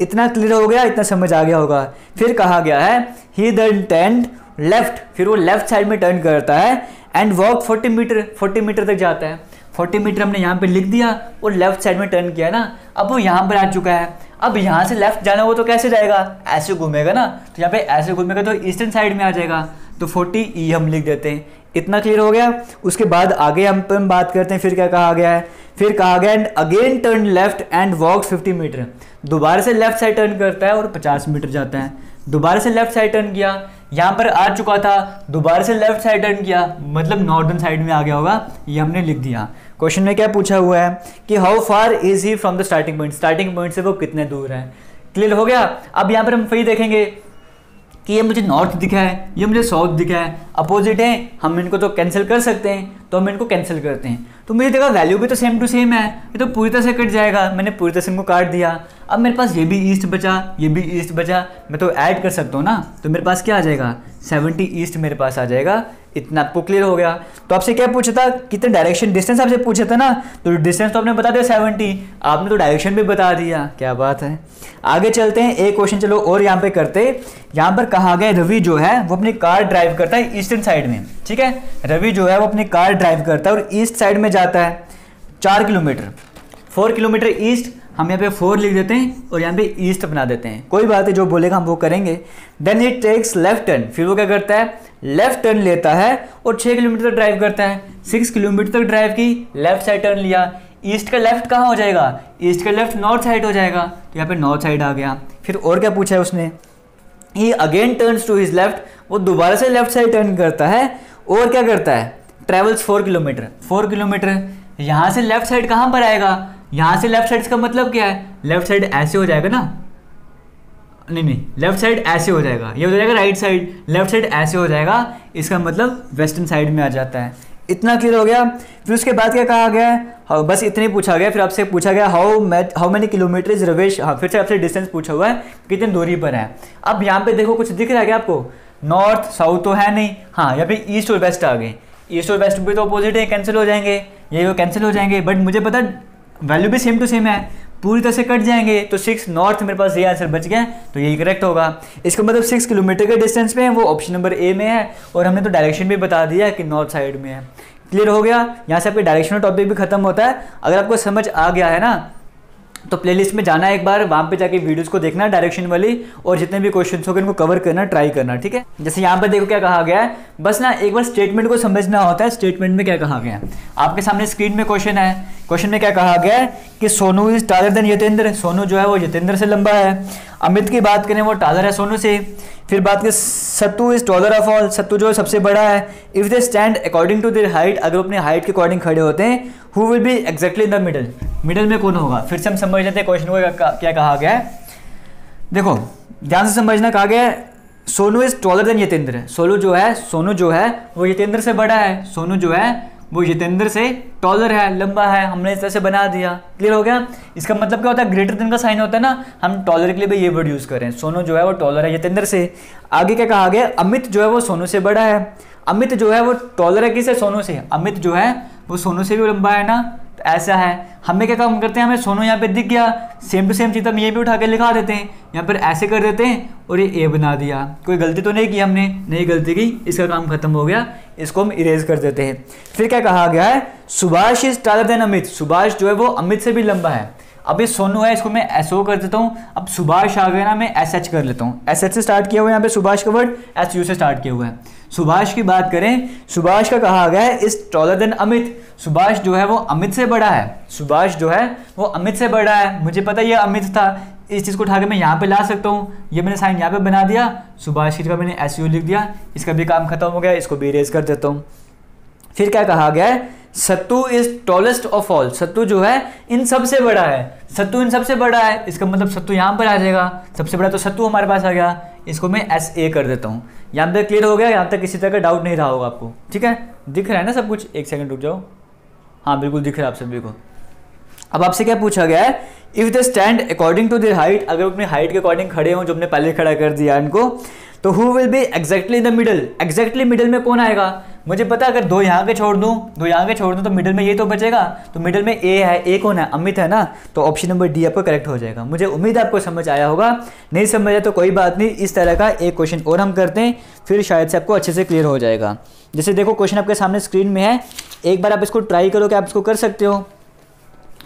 इतना क्लियर हो गया, इतना समझ आ गया होगा। फिर कहा गया है ही देन टर्न लेफ्ट, फिर वो लेफ्ट साइड में टर्न करता है and walk forty metre, forty metre तक जाता है। फोर्टी मीटर हमने यहाँ पर लिख दिया और लेफ्ट साइड में टर्न किया ना, अब वो यहाँ पर आ चुका है। अब यहाँ से लेफ्ट जाना हो तो कैसे जाएगा, ऐसे घूमेगा ना, तो यहाँ पे ऐसे घूमेगा तो ईस्टर्न साइड में आ जाएगा, तो फोर्टी ई हम लिख देते हैं। इतना क्लियर हो गया। उसके बाद आगे हम हम बात करते हैं, फिर क्या कहा गया है, फिर कहा गया and again turn left and walk fifty metre, दोबारा से लेफ्ट साइड टर्न करता है और पचास मीटर जाता है। दोबारा से लेफ्ट साइड टर्न किया, यहाँ पर आ चुका था, दोबारा से लेफ्ट साइड टर्न किया, मतलब नॉर्दर्न साइड में आ गया होगा, ये हमने लिख दिया। क्वेश्चन में क्या पूछा हुआ है कि how far is he from the starting point, starting point से वो कितने दूर है। क्लियर हो गया। अब यहाँ पर हम फिर देखेंगे कि ये मुझे नॉर्थ दिखा है, ये मुझे साउथ दिखा है, अपोजिट हैं, हम इनको तो कैंसिल कर सकते हैं, तो हम इनको कैंसिल करते हैं। तो मुझे देखा वैल्यू भी तो सेम टू सेम है, ये तो पूरी तरह से कट जाएगा, मैंने पूरी तरह से इनको काट दिया। अब मेरे पास ये भी ईस्ट बचा, ये भी ईस्ट बचा, मैं तो ऐड कर सकता हूँ ना, तो मेरे पास क्या आ जाएगा, सेवेंटी ईस्ट मेरे पास आ जाएगा। इतना आपको क्लियर हो गया। तो आपसे क्या पूछा था, कितने डायरेक्शन डिस्टेंस आपसे पूछा था ना, तो डिस्टेंस तो आपने बता दिया सेवेंटी, आपने तो डायरेक्शन भी बता दिया, क्या बात है। आगे चलते हैं, एक क्वेश्चन चलो और यहाँ पे करते। यहाँ पर कहा गया रवि जो है वो अपनी कार ड्राइव करता है ईस्टर्न साइड में, ठीक है। रवि जो है वो अपनी कार ड्राइव करता है और ईस्ट साइड में जाता है चार किलोमीटर, फोर किलोमीटर ईस्ट, हम यहाँ पे फोर लिख देते हैं और यहाँ पे ईस्ट बना देते हैं, कोई बात है, जो बोलेगा हम वो करेंगे। Then it takes left turn, फिर वो क्या करता है, लेफ्ट टर्न लेता है और छः किलोमीटर तक ड्राइव करता है। सिक्स किलोमीटर तक ड्राइव की, लेफ्ट साइड टर्न लिया, ईस्ट का लेफ्ट कहाँ हो जाएगा, ईस्ट का लेफ्ट नॉर्थ साइड हो जाएगा, तो यहाँ पे नॉर्थ साइड आ गया। फिर और क्या पूछा है उसने, he again turns to his left, वो दोबारा से लेफ्ट साइड टर्न करता है और क्या करता है, travels four kilometre, four kilometre यहाँ से लेफ्ट साइड कहाँ पर आएगा, यहाँ से लेफ्ट साइड का मतलब क्या है, लेफ्ट साइड ऐसे हो जाएगा ना, नहीं नहीं लेफ्ट साइड ऐसे हो जाएगा, ये हो जाएगा राइट साइड, लेफ्ट साइड ऐसे हो जाएगा, इसका मतलब वेस्टर्न साइड में आ जाता है। इतना क्लियर हो गया। फिर उसके बाद क्या कहा गया है, बस इतने पूछा गया। फिर आपसे पूछा गया how much how many kilometre is Ravesh, हाँ फिर से आपसे डिस्टेंस पूछा हुआ है, कितनी दूरी पर है। अब यहाँ पे देखो कुछ दिख रहा है क्या आपको, नॉर्थ साउथ तो है नहीं, हाँ यहाँ पे ईस्ट और वेस्ट आ गए, ईस्ट और वेस्ट भी तो अपोजिट है, कैंसिल हो जाएंगे, ये वो कैंसिल हो जाएंगे, बट मुझे पता वैल्यू भी सेम टू सेम है, पूरी तरह से कट जाएंगे। तो सिक्स नॉर्थ मेरे पास ये आंसर बच गया है, तो यही करेक्ट होगा। इसका मतलब सिक्स किलोमीटर के डिस्टेंस पे है, वो ऑप्शन नंबर ए में है, और हमने तो डायरेक्शन भी बता दिया कि नॉर्थ साइड में है। क्लियर हो गया, यहाँ से आपके डायरेक्शनल टॉपिक भी खत्म होता है। अगर आपको समझ आ गया है ना तो प्लेलिस्ट में जाना है एक बार, वहाँ पे जाके वीडियोस को देखना डायरेक्शन वाली, और जितने भी क्वेश्चंस हो गए इनको कवर करना ट्राई करना, ठीक है। जैसे यहाँ पर देखो क्या कहा गया है, बस ना एक बार स्टेटमेंट को समझना होता है। स्टेटमेंट में क्या कहा गया है, आपके सामने स्क्रीन में क्वेश्चन है, क्वेश्चन में क्या कहा गया है कि Sonu is taller than Yatendra, Sonu जो है वो यतेंद्र से लंबा है। अमित की बात करें वो टालर है सोनू से। फिर बात करें Sattu is taller of all, Sattu जो है सबसे बड़ा है। If they stand according to their height, अगर अपने हाइट के अकॉर्डिंग खड़े होते हैं, who will be exactly in the middle, middle में कौन होगा। फिर से हम समझ लेते हैं क्वेश्चन को क्या कहा गया है। देखो ध्यान से समझना, कहा गया है Sonu is taller than Yatendra, Sonu जो है सोनू जो है वो यतेंद्र से बड़ा है, सोनू जो है वो यतेंद्र से टॉलर है, लंबा है। हमने इस तरह से बना दिया, क्लियर हो गया। इसका मतलब क्या होता है, ग्रेटर देन का साइन होता है ना, हम टॉलर के लिए भी ये वर्ड यूज़ करें, सोनू जो है वो टॉलर है यतेंद्र से। आगे क्या कहा गया, अमित जो है वो सोनू से बड़ा है, अमित जो है वो टॉलर है किससे, सोनू से। अमित जो है वो सोनू से भी लंबा है ना, तो ऐसा है। हमें क्या काम करते हैं, हमें सोनू यहाँ पे दिख गया, सेम टू सेम चीज़ हम ये भी उठा के लिखा देते हैं, यहाँ पर ऐसे कर देते हैं और ये ए बना दिया। कोई गलती तो नहीं की हमने, नहीं गलती की, इसका काम खत्म हो गया, इसको हम इरेज कर देते हैं। फिर क्या कहा गया है, Subhash is taller than Amit, Subhash जो है वो अमित से भी लंबा है। अब ये सोनू है, इसको मैं एस ओ कर देता हूँ, अब सुभाष आ गया ना, मैं एस एच कर लेता हूँ, एस एच से स्टार्ट किया हुआ है यहाँ पे सुभाष का वर्ड, एस यू से स्टार्ट किया हुआ है। सुभाष की बात करें, सुभाष का कहा गया है is taller than Amit, Subhash जो है वो अमित से बड़ा है, सुभाष जो है वो अमित से बड़ा है। मुझे पता ये अमित था, इस चीज़ को उठा के मैं यहाँ पे ला सकता हूँ, ये मैंने साइन यहाँ पे बना दिया, सुभाष का मैंने एस यू लिख दिया, इसका भी काम खत्म हो गया, इसको भी इरेज कर देता हूँ। फिर क्या कहा गया है, Sattu is tallest of all, Sattu जो है इन सबसे बड़ा है, सत्तू इन सबसे बड़ा है, इसका मतलब सत्तू यहाँ पर आ जाएगा, सबसे बड़ा तो सत्तू हमारे पास आ गया, इसको मैं एस ए कर देता हूँ। यहाँ पे क्लियर हो गया, यहाँ तक किसी तरह का डाउट नहीं रहा होगा आपको, ठीक है। दिख रहा है ना सब कुछ, एक सेकंड रुक जाओ, हाँ बिल्कुल दिख रहा है आप सभी को। अब आपसे क्या पूछा गया है, if they stand according to their height, अगर अपनी हाइट के अकॉर्डिंग खड़े हों, जो हमने पहले खड़ा कर दिया इनको, तो who will be exactly in the middle, exactly middle में कौन आएगा। मुझे पता अगर दो यहाँ के छोड़ दूँ, दो यहाँ के छोड़ दूँ तो मिडिल में ये तो बचेगा, तो मिडिल में ए है, ए कौन है, अमित है ना, तो ऑप्शन नंबर डी आपको करेक्ट हो जाएगा। मुझे उम्मीद है आपको समझ आया होगा, नहीं समझ आया तो कोई बात नहीं, इस तरह का एक क्वेश्चन और हम करते हैं, फिर शायद से आपको अच्छे से क्लियर हो जाएगा। जैसे देखो क्वेश्चन आपके सामने स्क्रीन में है, एक बार आप इसको ट्राई करो कि आप इसको कर सकते हो।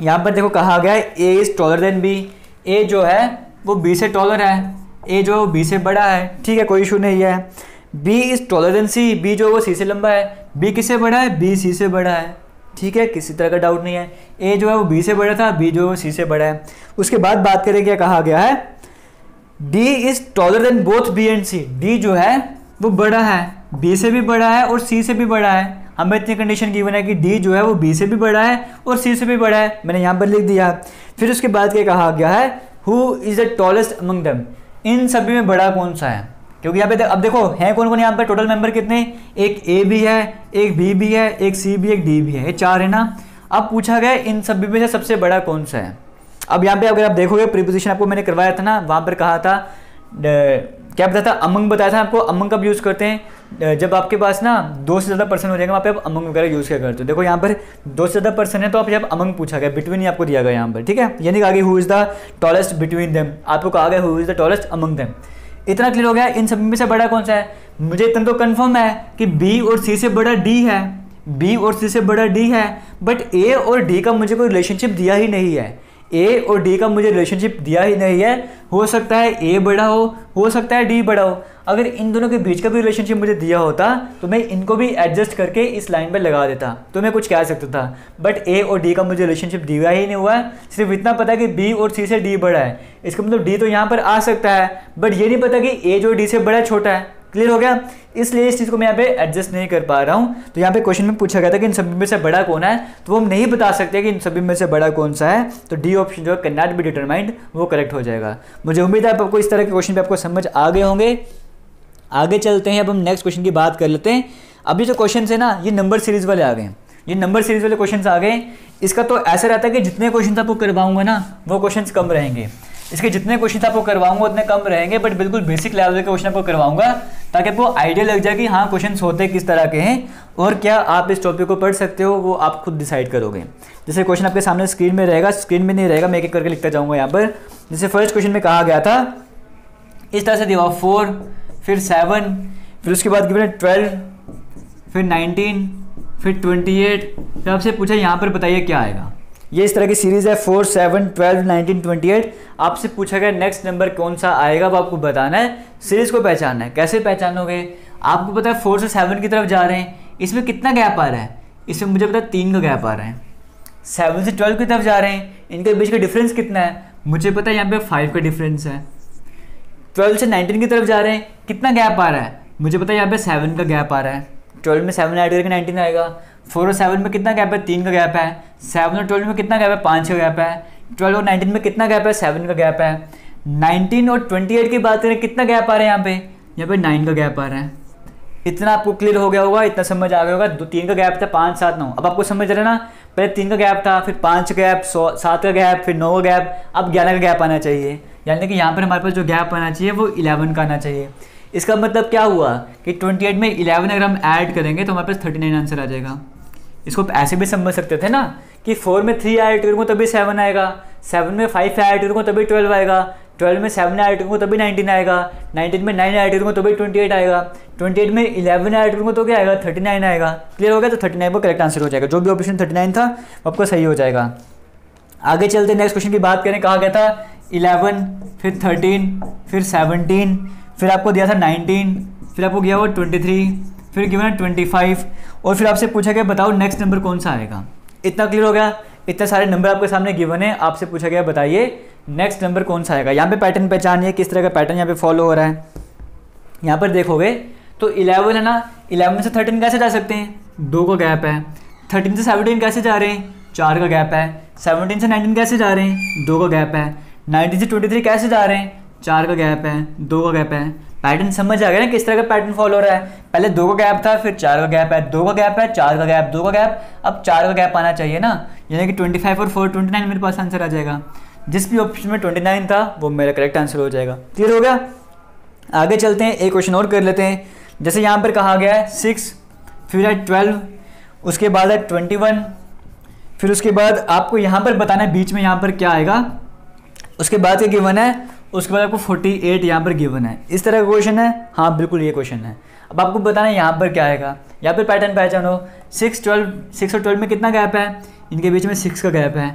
यहाँ पर देखो कहा गया है A is taller than B, A जो है वो बी से टॉलर है, ए जो है वो बी से बड़ा है, ठीक है, कोई इशू नहीं है। B is taller than C, B जो वो सी से लंबा है, बी किससे बड़ा है, बी सी से बड़ा है, ठीक है, किसी तरह का डाउट नहीं है। ए जो है वो बी से बड़ा था, बी जो है वो सी से बड़ा है। उसके बाद बात करें क्या कहा गया है, D is taller than both B and C, D जो है वो बड़ा है, बी से भी बड़ा है और सी से भी बड़ा है। हमें इतनी कंडीशन गिवन है कि डी जो है वो बी से भी बड़ा है और सी से भी बड़ा है, मैंने यहाँ पर लिख दिया। फिर उसके बाद क्या कहा गया है, who is the tallest among them, इन सभी में बड़ा कौन सा है, क्योंकि यहाँ पे अब देखो हैं कौन कौन, यहाँ पे टोटल मेंबर कितने, एक ए भी है, एक बी भी है, एक सी भी, एक डी भी है, ये चार है ना। अब पूछा गया इन सभी में से सबसे बड़ा कौन सा है। अब यहाँ पे अगर आप देखोगे प्रीपोजिशन आपको मैंने करवाया था ना, वहाँ पर कहा था क्या बताया था, अमंग बताया था आपको, अमंग कब यूज़ करते हैं जब आपके पास ना दो से ज़्यादा पर्सन हो जाएगा, वहाँ पे आप अमंग वगैरह यूज़ क्या करते हो। देखो यहाँ पर दो से ज़्यादा पर्सन है तो आप जब अमंग पूछा गया, बिटवीन ही आपको दिया गया यहाँ पर, ठीक है। यानी कहा गया who is the tallest between them, आपको कहा गया who is the tallest among them. इतना क्लियर हो गया, इन सब में से बड़ा कौन सा है। मुझे इतना तो कंफर्म है कि बी और सी से बड़ा डी है, बी और सी से बड़ा डी है, बट ए और डी का मुझे कोई रिलेशनशिप दिया ही नहीं है, ए और डी का मुझे रिलेशनशिप दिया ही नहीं है। हो सकता है ए बड़ा हो, हो सकता है डी बड़ा हो, अगर इन दोनों के बीच का भी रिलेशनशिप मुझे दिया होता तो मैं इनको भी एडजस्ट करके इस लाइन पे लगा देता, तो मैं कुछ कह सकता था, बट ए और डी का मुझे रिलेशनशिप दिया ही नहीं हुआ है। सिर्फ इतना पता है कि बी और सी से डी बड़ा है, इसका मतलब डी तो यहाँ पर आ सकता है, बट ये नहीं पता कि ए जो डी से बड़ा छोटा है। क्लियर हो गया, इसलिए इस चीज़ को मैं यहाँ पे एडजस्ट नहीं कर पा रहा हूँ। तो यहाँ पे क्वेश्चन में पूछा गया था कि इन सभी में से बड़ा कौन है, तो वो हम नहीं बता सकते कि इन सभी में से बड़ा कौन सा है, तो डी ऑप्शन जो है कैन नॉट बी डिटरमाइंड, वो करेक्ट हो जाएगा। मुझे उम्मीद है आपको इस तरह के क्वेश्चन पे आपको समझ आ गए होंगे। आगे चलते हैं, अब हम नेक्स्ट क्वेश्चन की बात कर लेते हैं। अभी जो क्वेश्चन है ना, ये नंबर सीरीज वाले आ गए, ये नंबर सीरीज वाले क्वेश्चन आ गए। इसका तो ऐसा रहता है कि जितने क्वेश्चन आपको करवाऊंगा ना वो क्वेश्चन कम रहेंगे, इसके जितने क्वेश्चन आपको करवाऊंगा उतने कम रहेंगे, बट बिल्कुल बेसिक लेवल के क्वेश्चन आपको करवाऊंगा ताकि आपको आइडिया लग जाए कि हाँ क्वेश्चन होते किस तरह के हैं और क्या आप इस टॉपिक को पढ़ सकते हो, वो आप खुद डिसाइड करोगे। जैसे क्वेश्चन आपके सामने स्क्रीन में रहेगा, स्क्रीन में नहीं रहेगा, मैं एक एक करके लिखता जाऊँगा यहाँ पर। जैसे फर्स्ट क्वेश्चन में कहा गया था इस तरह से दिया हुआ फोर, फिर सेवन, फिर उसके बाद गिवन ट्वेल्व, फिर नाइनटीन, फिर ट्वेंटी एट, फिर आपसे पूछा यहाँ पर बताइए क्या आएगा। ये इस तरह की सीरीज़ है four, seven, twelve, nineteen, twenty eight. आपसे पूछा गया नेक्स्ट नंबर कौन सा आएगा, वो आपको बताना है, सीरीज़ को पहचानना है। कैसे पहचानोगे? आपको पता है फोर से सेवन की तरफ जा रहे हैं, इसमें कितना गैप आ रहा है? इसमें मुझे पता है तीन का गैप आ रहा है। सेवन से ट्वेल्व की तरफ जा रहे हैं, इनके बीच का डिफरेंस कितना है? मुझे पता है यहाँ पे फाइव का डिफरेंस है। ट्वेल्व से नाइनटीन की तरफ जा रहे हैं, कितना गैप आ रहा है? मुझे पता है यहाँ पे सेवन का गैप आ रहा है। ट्वेल्व में सेवन ऐड करके नाइनटीन आएगा। फोर और सेवन में कितना गैप है? तीन का गैप है। सेवन और ट्वेल्व में कितना गैप है? पाँच का गैप है। ट्वेल्व और नाइनटीन में कितना गैप है? सेवन का गैप है। नाइनटीन और ट्वेंटी एट की बात करें, कितना गैप आ रहा है यहाँ पे? यहाँ पे नाइन का गैप आ रहा है। इतना आपको क्लियर हो गया होगा, इतना समझ आ गया होगा। दो तीन का गैप था, पाँच सात नौ, अब आपको समझ रहे ना। पहले तीन का गैप था, फिर पाँच का गैप, सौ सात का गैप, फिर नौ का गैप, अब ग्यारह का गैप आना चाहिए। यानी कि यहाँ पर हमारे पास जो गैप आना चाहिए वो इलेवन का आना चाहिए। इसका मतलब क्या हुआ कि ट्वेंटी एट में इलेवन अगर हम ऐड करेंगे तो हमारे पास थर्टी नाइन आंसर आ जाएगा। इसको आप ऐसे भी समझ सकते थे ना कि फोर में थ्री ऐड करूँगा तभी सेवन आएगा, सेवन में फाइव ऐड करूँगा तभी ट्वेल्व आएगा, ट्वेल्व में सेवन ऐड करूँगा तभी नाइनटीन आएगा, नाइनटीन में नाइन ऐड करूँगा तभी ट्वेंटी एट आएगा, ट्वेंटी एट में इलेवन ऐड करूँगा तो क्या आएगा? थर्टी नाइन आएगा। क्लियर हो गया? तो थर्टी नाइन को करेक्ट आंसर हो जाएगा। जो भी ऑप्शन थर्टी नाइन था आपका सही हो जाएगा। आगे चलते नेक्स्ट क्वेश्चन की बात करें, कहा गया था इलेवन, फिर थर्टीन, फिर सेवनटीन, फिर आपको दिया था नाइनटीन, फिर आपको गया वो ट्वेंटी थ्री, फिर गिवन ट्वेंटी फाइव, और फिर आपसे पूछा गया बताओ नेक्स्ट नंबर कौन सा आएगा। इतना क्लियर हो गया, इतने सारे नंबर आपके सामने गिवन है, आपसे पूछा गया बताइए नेक्स्ट नंबर कौन सा आएगा। यहाँ पे पैटर्न पहचानिए, किस तरह का पैटर्न यहाँ पे फॉलो हो रहा है। यहाँ पर देखोगे तो इलेवन है ना, इलेवन से थर्टीन कैसे जा सकते हैं? दो का गैप है। थर्टीन से सेवनटीन कैसे जा रहे हैं? चार का गैप है। सेवनटीन से नाइनटीन कैसे जा रहे हैं? दो का गैप है। नाइनटीन से ट्वेंटी थ्री कैसे जा रहे हैं? चार का गैप है, दो का गैप है। पैटर्न समझ आ गया ना किस तरह का पैटर्न फॉलो हो रहा है। पहले दो का गैप था, फिर चार का गैप है, दो का गैप है, चार का गैप, दो का गैप, अब चार का गैप आना चाहिए ना। यानी कि ट्वेंटी फाइव और फोर ट्वेंटी नाइन मेरे पास आंसर आ जाएगा। जिस भी ऑप्शन में ट्वेंटी नाइन था वो मेरा करेक्ट आंसर हो जाएगा। क्लियर हो गया? आगे चलते हैं, एक क्वेश्चन और कर लेते हैं। जैसे यहाँ पर कहा गया है सिक्स, फिर है ट्वेल्व, उसके बाद है ट्वेंटी वन, फिर उसके बाद आपको यहाँ पर बताना है बीच में यहाँ पर क्या आएगा। उसके बाद क्या गिवन है? उसके बाद आपको फोर्टी एट यहाँ पर गिवन है। इस तरह का क्वेश्चन है, हाँ बिल्कुल ये क्वेश्चन है। अब आपको बताना है यहाँ पर क्या आएगा। यहाँ पर पैटर्न पहचानो, सिक्स ट्वेल्व, सिक्स और ट्वेल्व में कितना गैप है? इनके बीच में सिक्स का गैप है।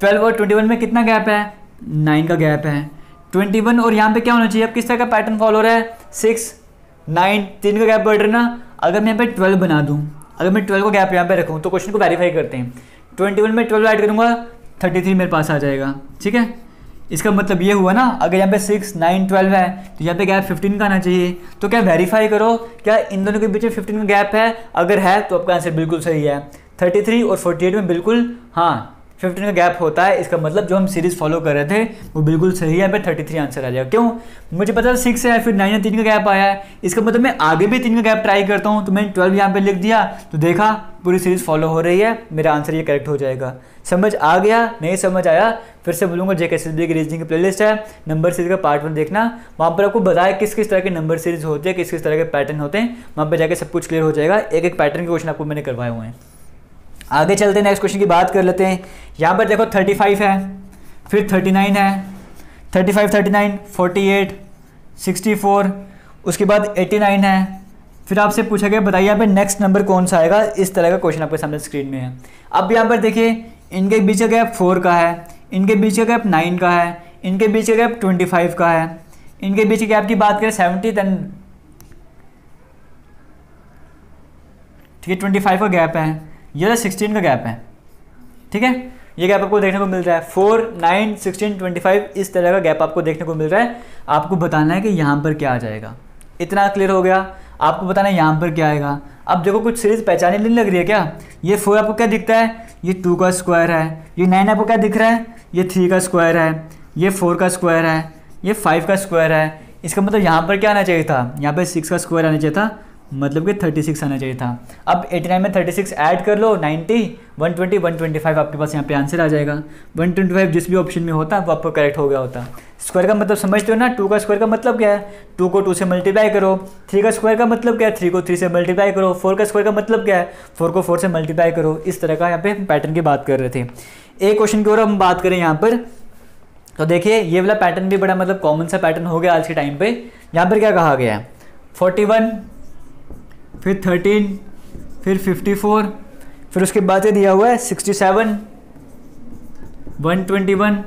ट्वेल्व और ट्वेंटी वन में कितना गैप है? नाइन का गैप है। ट्वेंटी वन और यहाँ पे क्या होना चाहिए? अब किस तरह का पैटर्न फॉलो हो रहा है? सिक्स नाइन तीन का गैप बढ़ रहा है ना। अगर मैं यहाँ पर ट्वेल्व बना दूँ, अगर मैं ट्वेल्व का गैप यहाँ पर रखूँ तो क्वेश्चन को वेरीफाई करते हैं। ट्वेंटी वन में ट्वेल्व ऐड करूँगा, थर्टी थ्री मेरे पास आ जाएगा। ठीक है, इसका मतलब ये हुआ ना, अगर यहाँ पे सिक्स नाइन ट्वेल्व है तो यहाँ पे गैप फिफ्टीन का आना चाहिए। तो क्या वेरीफाई करो क्या इन दोनों के बीच में फिफ्टीन का गैप है, अगर है तो आपका आंसर बिल्कुल सही है। थर्टी थ्री और फोर्टी एट में बिल्कुल हाँ फिफ्टीन का गैप होता है। इसका मतलब जो हम सीरीज़ फॉलो कर रहे थे वो बिल्कुल सही है। यहाँ पे थर्टी थ्री आंसर आ जाएगा। क्यों? मुझे पता है सिक्स है, फिर नाइन है, तीन का गैप आया है, इसका मतलब मैं आगे भी तीन का गैप ट्राई करता हूँ। तो मैंने ट्वेल्व यहाँ पर लिख दिया तो देखा पूरी सीरीज़ फॉलो हो रही है, मेरा आंसर ये करेक्ट हो जाएगा। समझ आ गया? नहीं समझ आया फिर से बोलूँगा, जेकेएसएसबी की रीजनिंग की प्लेलिस्ट है, नंबर सीरीज का पार्ट वन देखना, वहाँ पर आपको बताया किस किस तरह के नंबर सीरीज होते हैं, किस किस तरह के पैटर्न होते हैं। वहाँ पर जाके सब कुछ क्लियर हो जाएगा। एक एक पैटर्न के क्वेश्चन आपको मैंने करवाए हुए हैं। आगे चलते हैं, नेक्स्ट क्वेश्चन की बात कर लेते हैं। यहाँ पर देखो थर्टी फाइव है, फिर थर्टी नाइन है, thirty five thirty nine forty eight sixty four, उसके बाद एट्टी नाइन है। फिर आपसे पूछा गया बताइए यहाँ पे नेक्स्ट नंबर कौन सा आएगा। इस तरह का क्वेश्चन आपके सामने स्क्रीन में है। अब यहाँ पर देखिए इनके बीच का गैप फोर का है, इनके बीच का गैप नाइन का है, इनके बीच का गैप ट्वेंटी फाइव का है, इनके बीच के गैप की बात करें सेवेंटी एंड ठीक है ट्वेंटी फाइव का गैप है, ये सिक्सटीन का गैप है। ठीक है, ये गैप आपको देखने को मिल रहा है four nine sixteen twenty five, इस तरह का गैप आपको देखने को मिल रहा है। आपको बताना है कि यहाँ पर क्या आ जाएगा। इतना क्लियर हो गया, आपको बताना है यहाँ पर क्या आएगा। अब देखो कुछ सीरीज पहचाने नहीं लग रही है क्या? ये फोर आपको क्या दिखता है? ये टू का स्क्वायर है। ये नाइन आपको क्या दिख रहा है? ये थ्री का स्क्वायर है, ये फोर का स्क्वायर है, ये फाइव का स्क्वायर है। इसका मतलब यहाँ पर क्या आना चाहिए था? यहाँ पर सिक्स का स्क्वायर आना चाहिए था, मतलब कि थर्टी सिक्स आना चाहिए था। अब एटी नाइन में थर्टी सिक्स ऐड कर लो, ninety, one twenty, one twenty five आपके पास यहाँ पे आंसर आ जाएगा। वन ट्वेंटी फाइव जिस भी ऑप्शन में होता वो आपको करेक्ट हो गया होता। स्क्वायर का मतलब समझते हो ना, टू का स्क्वायर का मतलब क्या है, टू को टू से मल्टीप्लाई करो। थ्री का स्क्वायर का मतलब क्या है, थ्री को थ्री से मल्टीप्लाई करो। फोर का स्क्वायर का मतलब क्या है, फोर को फोर से मल्टीप्लाई करो। इस तरह का यहाँ पे पैटर्न की बात कर रहे थे। एक क्वेश्चन की और हम बात करें यहाँ पर, तो देखिए ये वाला पैटर्न भी बड़ा मतलब कॉमन सा पैटर्न हो गया आज के टाइम पे। यहाँ पर क्या कहा गया है, फोर्टी वन, फिर थर्टीन, फिर फिफ्टी फोर, फिर उसके बाद ये दिया हुआ है sixty seven, one twenty one,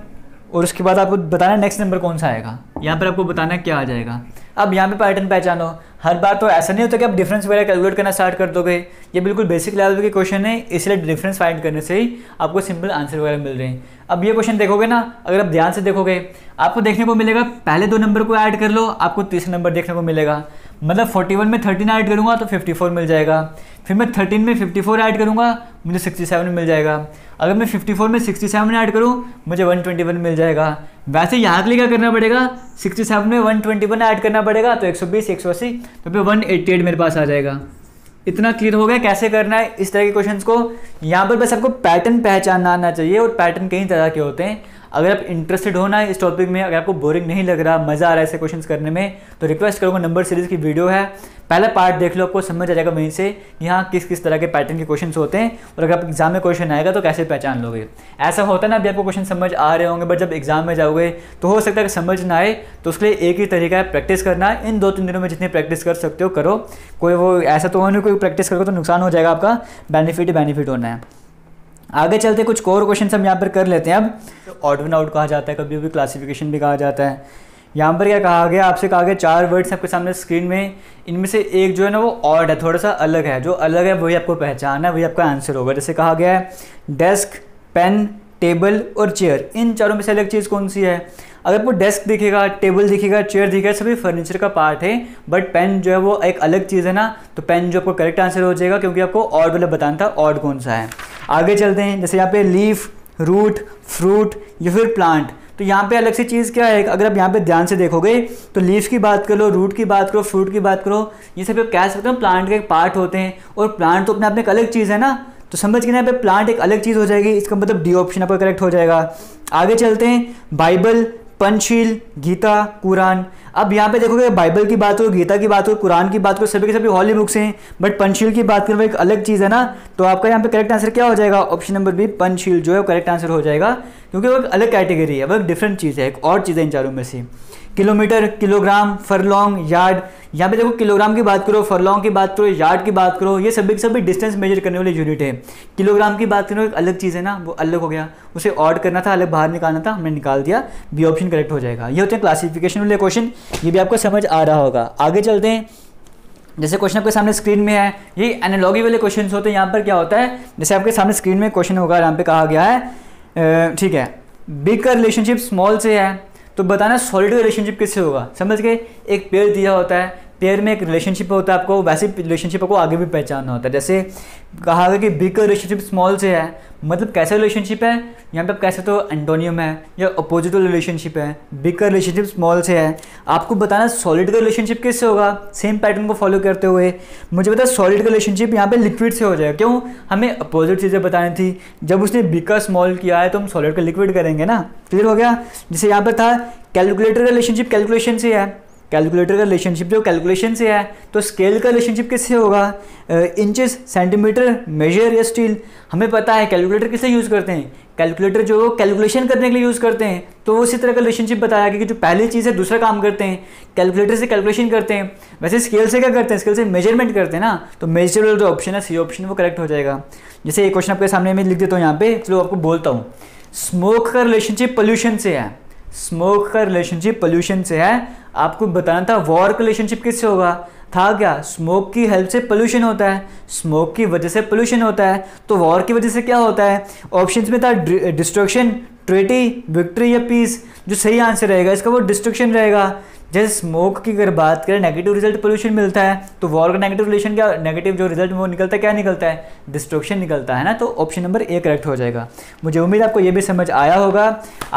और उसके बाद आपको बताना नेक्स्ट नंबर कौन सा आएगा। यहाँ पर आपको बताना क्या आ जाएगा। अब यहाँ पे पैटर्न पहचानो। हर बार तो ऐसा नहीं होता कि आप डिफरेंस वगैरह कैलकुलेट करना स्टार्ट कर दोगे, ये बिल्कुल बेसिक लेवल के क्वेश्चन है, इसलिए डिफरेंस फाइंड करने से ही आपको सिंपल आंसर वगैरह मिल रहे हैं। अब ये क्वेश्चन देखोगे ना, अगर आप ध्यान से देखोगे आपको देखने को मिलेगा पहले दो नंबर को ऐड कर लो, आपको तीसरा नंबर देखने को मिलेगा। मतलब फोर्टी वन में थर्टीन ऐड करूँगा तो फिफ्टी फोर मिल जाएगा, फिर मैं थर्टीन में फिफ्टी फोर ऐड करूँगा मुझे सिक्सटी सेवन मिल जाएगा। अगर मैं फिफ्टी फोर में सिक्सटी सेवन ऐड करूँ मुझे वन ट्वेंटी वन मिल जाएगा। वैसे यहाँ के लिए क्या करना पड़ेगा, सिक्सटी सेवन में वन ट्वेंटी वन ऐड करना पड़ेगा तो वन ट्वेंटी, वन एटी, तो फिर वन एटी एट मेरे पास आ जाएगा। इतना क्लियर हो गया कैसे करना है इस तरह के क्वेश्चंस को। यहाँ पर बस आपको पैटर्न पहचानना आना चाहिए, और पैटर्न कई तरह के होते हैं। अगर आप इंटरेस्टेड हो ना इस टॉपिक में, अगर आपको बोरिंग नहीं लग रहा, मज़ा आ रहा है ऐसे क्वेश्चंस करने में, तो रिक्वेस्ट करूँगा नंबर सीरीज़ की वीडियो है, पहला पार्ट देख लो, आपको समझ आ जाएगा वहीं से यहाँ किस किस तरह के पैटर्न के क्वेश्चंस होते हैं, और अगर आप एग्जाम में क्वेश्चन आएगा तो कैसे पहचान लोगे। ऐसा होता है ना, अभी आपको क्वेश्चन समझ आ रहे होंगे बट जब एग्जाम में जाओगे तो हो सकता है कि समझ ना आए, तो उसके लिए एक ही तरीका है प्रैक्टिस करना। इन दो तीन दिनों में जितनी प्रैक्टिस कर सकते हो करो, कोई वो ऐसा तो हो नहीं कोई प्रैक्टिस करोगे तो नुकसान हो जाएगा आपका, बेनिफिट ही बेनिफिट होना है। आगे चलते कुछ और क्वेश्चन हम यहाँ पर कर लेते हैं। अब ऑड वन आउट कहा जाता है, कभी भी क्लासिफिकेशन भी कहा जाता है। यहाँ पर क्या कहा गया, आपसे कहा गया चार वर्ड्स आपके सामने स्क्रीन में, इनमें से एक जो है ना वो ऑड है, थोड़ा सा अलग है, जो अलग है वही आपको पहचानना है, वही आपका आंसर होगा। जैसे कहा गया है डेस्क, पेन, टेबल और चेयर, इन चारों में से अलग चीज़ कौन सी है। अगर आपको डेस्क दिखेगा, टेबल दिखेगा, चेयर दिखेगा, सभी फर्नीचर का पार्ट है, बट पेन जो है वो एक अलग चीज़ है ना, तो पेन जो आपको करेक्ट आंसर हो जाएगा, क्योंकि आपको ऑड वाला बताना था, ऑड कौन सा है। आगे चलते हैं, जैसे यहाँ पे लीफ, रूट, फ्रूट या फिर प्लांट, तो यहाँ पे अलग सी चीज़ क्या है। अगर आप यहाँ पे ध्यान से देखोगे तो लीव्स की बात करो, रूट की बात करो, फ्रूट की बात करो, ये सब आप कह सकते हो प्लांट के एक पार्ट होते हैं, और प्लांट तो अपने आप में एक अलग चीज़ है ना, तो समझ के ना यहाँ पे प्लांट एक अलग चीज़ हो जाएगी। इसका मतलब डी ऑप्शन आपका करेक्ट हो जाएगा। आगे चलते हैं, बाइबल, पंचशील, गीता, कुरान। अब यहाँ पे देखोगे बाइबल की बात हो, गीता की बात हो, कुरान की बात हो, सभी के सभी हॉली बुक्स हैं, बट पंचशील की बात करें वो एक अलग चीज़ है ना, तो आपका यहाँ पे करेक्ट आंसर क्या हो जाएगा, ऑप्शन नंबर बी पंचशील जो है वो करेक्ट आंसर हो जाएगा, क्योंकि वो एक अलग कैटेगरी है, वो एक डिफरेंट चीज़ है, एक और चीज़ है इन चारों में से। किलोमीटर, किलोग्राम, फरलॉन्ग, यार्ड, यहाँ पे देखो किलोग्राम की बात करो, फरलॉन्ग की बात करो, यार्ड की बात करो, ये सभी के सभी डिस्टेंस मेजर करने वाले यूनिट है। किलोग्राम की बात करो एक अलग चीज़ है ना, वो अलग हो गया, उसे ऑड करना था, अलग बाहर निकालना था, हमने निकाल दिया, बी ऑप्शन करेक्ट हो जाएगा। ये होते हैं क्लासिफिकेशन वाले क्वेश्चन, ये भी आपको समझ आ रहा होगा। आगे चलते हैं, जैसे क्वेश्चन आपके सामने स्क्रीन में है, ये एनालॉजी वाले क्वेश्चन होते हैं। यहाँ पर क्या होता है, जैसे आपके सामने स्क्रीन में क्वेश्चन होगा, यहाँ पर कहा गया है, ठीक है, बिग का रिलेशनशिप स्मॉल से है, तो बताना सॉलिड का रिलेशनशिप किससे होगा। समझ गए, एक पेयर दिया होता है, पेयर में एक रिलेशनशिप होता है, आपको वैसे रिलेशनशिप को आगे भी पहचानना होता है। जैसे कहा गया कि बिग का रिलेशनशिप स्मॉल से है, मतलब कैसा रिलेशनशिप है, यहाँ पे आप कह सकते हो एंटोनियम है या अपोजिट रिलेशनशिप है। बिग का रिलेशनशिप स्मॉल से है, आपको बताना सॉलिड का रिलेशनशिप किससे होगा, सेम पैटर्न को फॉलो करते हुए। मुझे पता सॉलिड का रिलेशनशिप यहाँ पे लिक्विड से हो जाएगा, क्यों, हमें अपोजिट चीज़ें बतानी थी, जब उसने बिग का स्मॉल किया है तो हम सॉलिड का लिक्विड करेंगे ना। क्लियर हो गया। जैसे यहाँ पर था कैलकुलेटर का रिलेशनशिप कैलकुलेशन से है, कैलकुलेटर का रिलेशनशिप जो कैलकुलेशन से है, तो स्केल का रिलेशनशिप किससे होगा, इंचेस, सेंटीमीटर, मेजर या स्टील। हमें पता है कैलकुलेटर किससे यूज़ करते हैं, कैलकुलेटर जो वो कैलकुलेशन करने के लिए यूज़ करते हैं, तो उसी तरह का रिलेशनशिप बताया गया कि जो पहली चीज़ है दूसरा काम करते हैं, कैलकुलेटर से कैलकुलेशन करते हैं। वैसे स्केल से क्या करते हैं, स्केल से मेजरमेंट करते हैं ना, तो मेजर जो ऑप्शन है सी ऑप्शन वो करेक्ट हो जाएगा। जैसे एक क्वेश्चन आपके सामने मैं लिख देता हूँ यहाँ पे, चलो आपको बोलता हूँ, स्मोक का रिलेशनशिप पोल्यूशन से है, स्मोक का रिलेशनशिप पोल्यूशन से है, आपको बताना था वॉर का रिलेशनशिप किससे होगा, था क्या, स्मोक की हेल्प से पोल्यूशन होता है, स्मोक की वजह से पोल्यूशन होता है, तो वॉर की वजह से क्या होता है। ऑप्शंस में था डिस्ट्रक्शन, ट्रेटी, विक्ट्री या पीस, जो सही आंसर रहेगा इसका वो डिस्ट्रक्शन रहेगा। जैसे स्मोक की अगर बात करें नेगेटिव रिजल्ट पोल्यूशन मिलता है, तो वॉर का नेगेटिव रिलेशन क्या, नेगेटिव जो रिजल्ट वो निकलता है क्या निकलता है, डिस्ट्रक्शन निकलता है ना, तो ऑप्शन नंबर ए करेक्ट हो जाएगा। मुझे उम्मीद है आपको ये भी समझ आया होगा।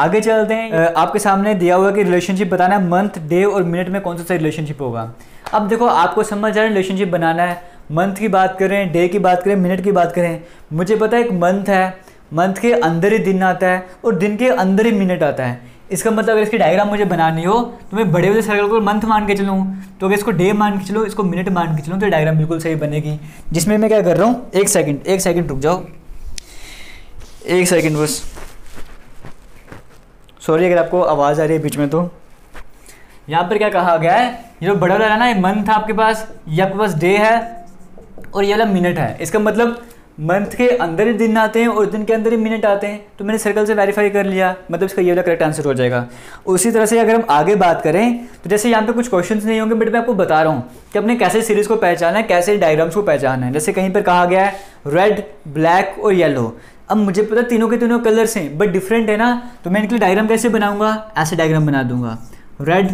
आगे चलते हैं, आपके सामने दिया हुआ कि रिलेशनशिप बताना है, मंथ, डे और मिनट में कौन सा सही रिलेशनशिप होगा। अब देखो आपको समझ आ रहा है रिलेशनशिप बनाना है, मंथ की बात करें, डे की बात करें, मिनट की बात करें। मुझे पता है एक मंथ है, मंथ के अंदर ही दिन आता है और दिन के अंदर ही मिनट आता है। इसका मतलब अगर इसकी डायग्राम मुझे बनानी हो तो मैं बड़े बड़े सर्कल को मंथ मान के चलूँ, तो अगर इसको डे मान के चलो, इसको मिनट मान के चलूँ तो डायग्राम बिल्कुल सही बनेगी। जिसमें मैं क्या कर रहा हूँ, एक सेकंड एक सेकंड रुक जाओ, एक सेकंड बस, सॉरी अगर आपको आवाज़ आ रही है बीच में। तो यहाँ पर क्या कहा गया है, ये जो बड़ा वाला है ना, ये मंथ है आपके पास, ये आपके पास डे है और ये वाला मिनट है। इसका मतलब मंथ के अंदर ही दिन आते हैं और दिन के अंदर ही मिनट आते हैं, तो मैंने सर्कल से वेरीफाई कर लिया, मतलब इसका ये वाला करेक्ट आंसर हो जाएगा। उसी तरह से अगर हम आगे बात करें तो जैसे यहाँ पे कुछ क्वेश्चंस नहीं होंगे, बट मैं आपको बता रहा हूँ कि अपने कैसे सीरीज़ को पहचाना है, कैसे डायग्राम्स को पहचाना है। जैसे कहीं पर कहा गया है रेड, ब्लैक और येलो। अब मुझे पता तीनों के तीनों कलर्स हैं बट डिफरेंट है ना, तो मैं इनके डायग्राम कैसे बनाऊँगा, ऐसे डायग्राम बना दूँगा। रेड,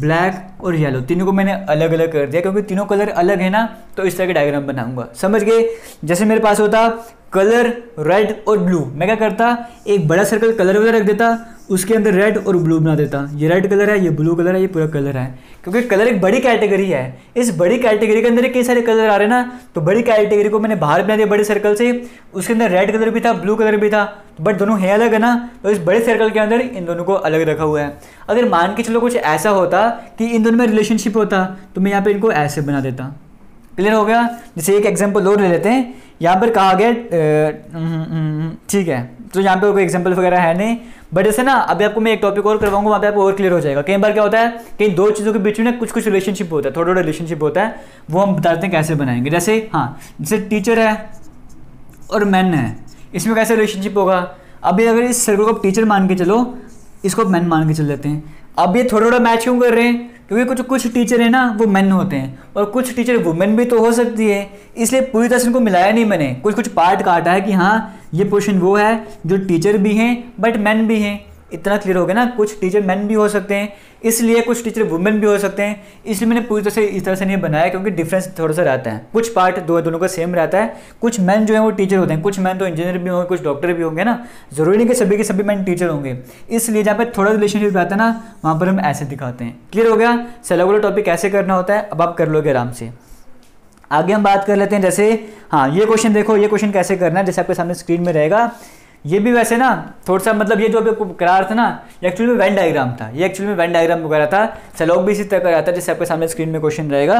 ब्लैक और येलो तीनों को मैंने अलग अलग कर दिया क्योंकि तीनों कलर अलग है ना, तो इस तरह के डायग्राम बनाऊंगा। समझ गए, जैसे मेरे पास होता कलर रेड और ब्लू, मैं क्या करता, एक बड़ा सर्कल कलर वाला रख देता, उसके अंदर रेड और ब्लू बना देता। ये रेड कलर है, ये ब्लू कलर है, ये पूरा कलर है, क्योंकि कलर एक बड़ी कैटेगरी है। इस बड़ी कैटेगरी के अंदर कई सारे कलर आ रहे हैं ना, तो बड़ी कैटेगरी को मैंने बाहर बना दिया बड़े सर्कल से, उसके अंदर रेड कलर भी था, ब्लू कलर भी था, बट दोनों हैं अलग है ना, तो इस बड़े सर्कल के अंदर इन दोनों को अलग रखा हुआ है। अगर मान के चलो कुछ ऐसा होता कि इन दोनों में रिलेशनशिप होता तो मैं यहाँ पर इनको ऐसे बना देता। क्लियर हो गया। जैसे एक एग्जाम्पल और ले लेते हैं, यहाँ पर कहा गया, ठीक है, तो यहाँ पर कोई एग्जाम्पल वगैरह है नहीं, बट जैसे ना अभी आपको मैं एक टॉपिक और करवाऊंगा, वहाँ पे आपको और क्लियर हो जाएगा। कई बार क्या होता है, कहीं दो चीज़ों के बीच में ना कुछ कुछ रिलेशनशिप होता है, थोड़ा थोड़ा रिलेशनशिप होता है, वो हम बताते हैं कैसे बनाएंगे। जैसे हाँ, जैसे टीचर है और मैन है, इसमें कैसे रिलेशनशिप होगा। अभी अगर इस सर्कल को आप टीचर मान के चलो, इसको मैन मान के चल लेते हैं। अब ये थोड़ा थोड़ा मैच क्यों कर रहे हैं, क्योंकि कुछ कुछ टीचर है ना वो मैन होते हैं और कुछ टीचर वुमेन भी तो हो सकती है, इसलिए पूरी तरह से उनको मिलाया नहीं मैंने, कुछ कुछ पार्ट काटा है कि हाँ ये पोर्शन वो है जो टीचर भी हैं बट मैन भी हैं। इतना क्लियर हो गया ना, कुछ टीचर मैन भी हो सकते हैं इसलिए, कुछ टीचर वुमेन भी हो सकते हैं इसलिए मैंने पूरी तरह से इस तरह से नहीं बनाया, क्योंकि डिफरेंस थोड़ा सा रहता है। कुछ पार्ट दो दोनों का सेम रहता है, कुछ मैन जो है वो टीचर होते हैं, कुछ मैन तो इंजीनियर भी होंगे, कुछ डॉक्टर भी होंगे ना, जरूरी नहीं कि सभी के सभी मैन टीचर होंगे, इसलिए जहाँ पर थोड़ा रिलेशनशिप रहता है ना वहाँ पर हम ऐसे दिखाते हैं। क्लियर हो गया, सेलेगुलर टॉपिक कैसे करना होता है, अब आप कर लोगे आराम से। आगे हम बात कर लेते हैं, जैसे हाँ ये क्वेश्चन देखो, ये क्वेश्चन कैसे करना है, जैसे आपके सामने स्क्रीन में रहेगा। ये भी वैसे ना थोड़ा सा, मतलब ये जो अभी आपको करार था ना, ये एक्चुअली में वैन डायग्राम था, ये एक्चुअली में वैन डायग्राम वगैरह था। सेलोग भी इसी तरह का रहता है, जैसे आपके सामने स्क्रीन में क्वेश्चन रहेगा।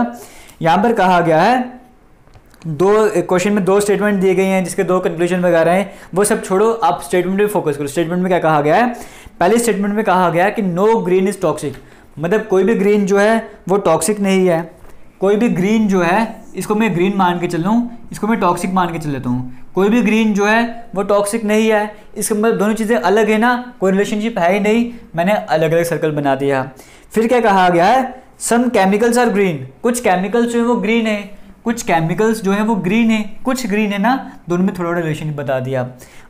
यहाँ पर कहा गया है, दो क्वेश्चन में दो स्टेटमेंट दिए गए हैं जिसके दो कंक्लूजन वगैरह हैं, वो सब छोड़ो, आप स्टेटमेंट पर फोकस करो। स्टेटमेंट में क्या कहा गया है, पहले स्टेटमेंट में कहा गया है कि नो ग्रीन इज़ टॉक्सिक, मतलब कोई भी ग्रीन जो है वो टॉक्सिक नहीं है। कोई भी ग्रीन जो है, इसको मैं ग्रीन मान के चल रहा हूँ, इसको मैं टॉक्सिक मान के चल लेता हूँ। कोई भी ग्रीन जो है वो टॉक्सिक नहीं है, इसके मतलब दोनों चीज़ें अलग है ना, कोई रिलेशनशिप है ही नहीं, मैंने अलग अलग सर्कल बना दिया। फिर क्या कहा गया है, सम केमिकल्स आर ग्रीन, कुछ केमिकल्स जो है वो ग्रीन है, कुछ केमिकल्स जो है वो ग्रीन है, कुछ ग्रीन है ना, दोनों में थोड़ा रिलेशन बता दिया।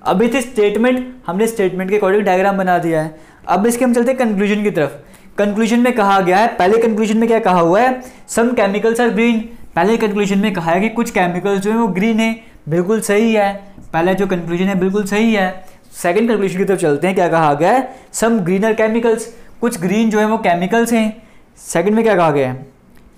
अब इस स्टेटमेंट, हमने स्टेटमेंट के अकॉर्डिंग डायग्राम बना दिया है। अब इसके हम चलते हैं कंक्लूजन की तरफ। कंक्लूजन में कहा गया है, पहले कंक्लूजन में क्या कहा हुआ है, सम केमिकल्स आर ग्रीन, पहले कंक्लूजन में कहा है कि कुछ केमिकल्स जो है वो ग्रीन है, बिल्कुल सही है, पहला जो कंक्लूजन है बिल्कुल सही है। सेकंड कंक्लूजन की तरफ चलते हैं, क्या कहा गया है, सम ग्रीन आर केमिकल्स, कुछ ग्रीन जो है वो केमिकल्स हैं। सेकंड में क्या कहा गया है,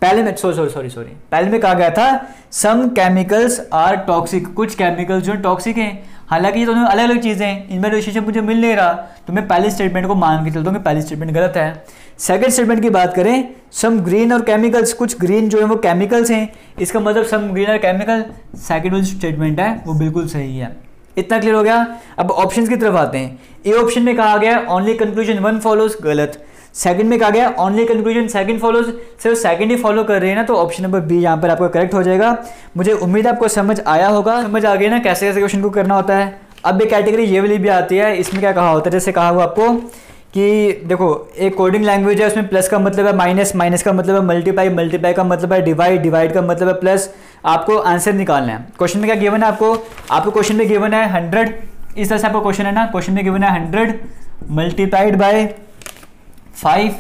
पहले में सॉरी सॉरी सॉरी पहले में कहा गया था सम केमिकल्स आर टॉक्सिक, कुछ केमिकल्स जो टॉक्सिक हैं। हालांकि ये दोनों अलग अलग चीज़ें हैं, इनमें रिलेशनशिप मुझे मिल नहीं रहा, तो मैं पहले स्टेटमेंट को मान के चलता हूँ कि पहली स्टेटमेंट गलत है। सेकंड स्टेटमेंट की बात करें, सम ग्रीन और केमिकल्स, कुछ ग्रीन जो है वो केमिकल्स हैं, इसका मतलब सम ग्रीन और केमिकल, सेकंड जो स्टेटमेंट है वो बिल्कुल सही है। इतना क्लियर हो गया। अब ऑप्शंस की तरफ आते हैं। ए ऑप्शन में कहा गया ओनली कंक्लूजन वन फॉलोज, गलत। सेकंड में कहा गया ओनली कंक्लूजन सेकंड फॉलोज, सिर्फ सेकंड ही फॉलो कर रहे हैं ना, तो ऑप्शन नंबर बी यहाँ पर आपका करेक्ट हो जाएगा। मुझे उम्मीद है आपको समझ आया होगा, समझ आ गया ना कैसे कैसे क्वेश्चन को करना होता है। अब एक कैटेगरी ये वाली भी आती है, इसमें क्या कहा होता है, जैसे कहा हुआ आपको कि देखो एक कोडिंग लैंग्वेज है, उसमें प्लस का मतलब है माइनस, माइनस का मतलब है मल्टीप्लाई, मल्टीप्लाई का मतलब है डिवाइड, डिवाइड का मतलब है प्लस। आपको आंसर निकालना है। क्वेश्चन में क्या गिवन है आपको, आपको क्वेश्चन में गिवन है हंड्रेड, इस तरह से आपका क्वेश्चन है ना, क्वेश्चन में गिवन है hundred multiplied by five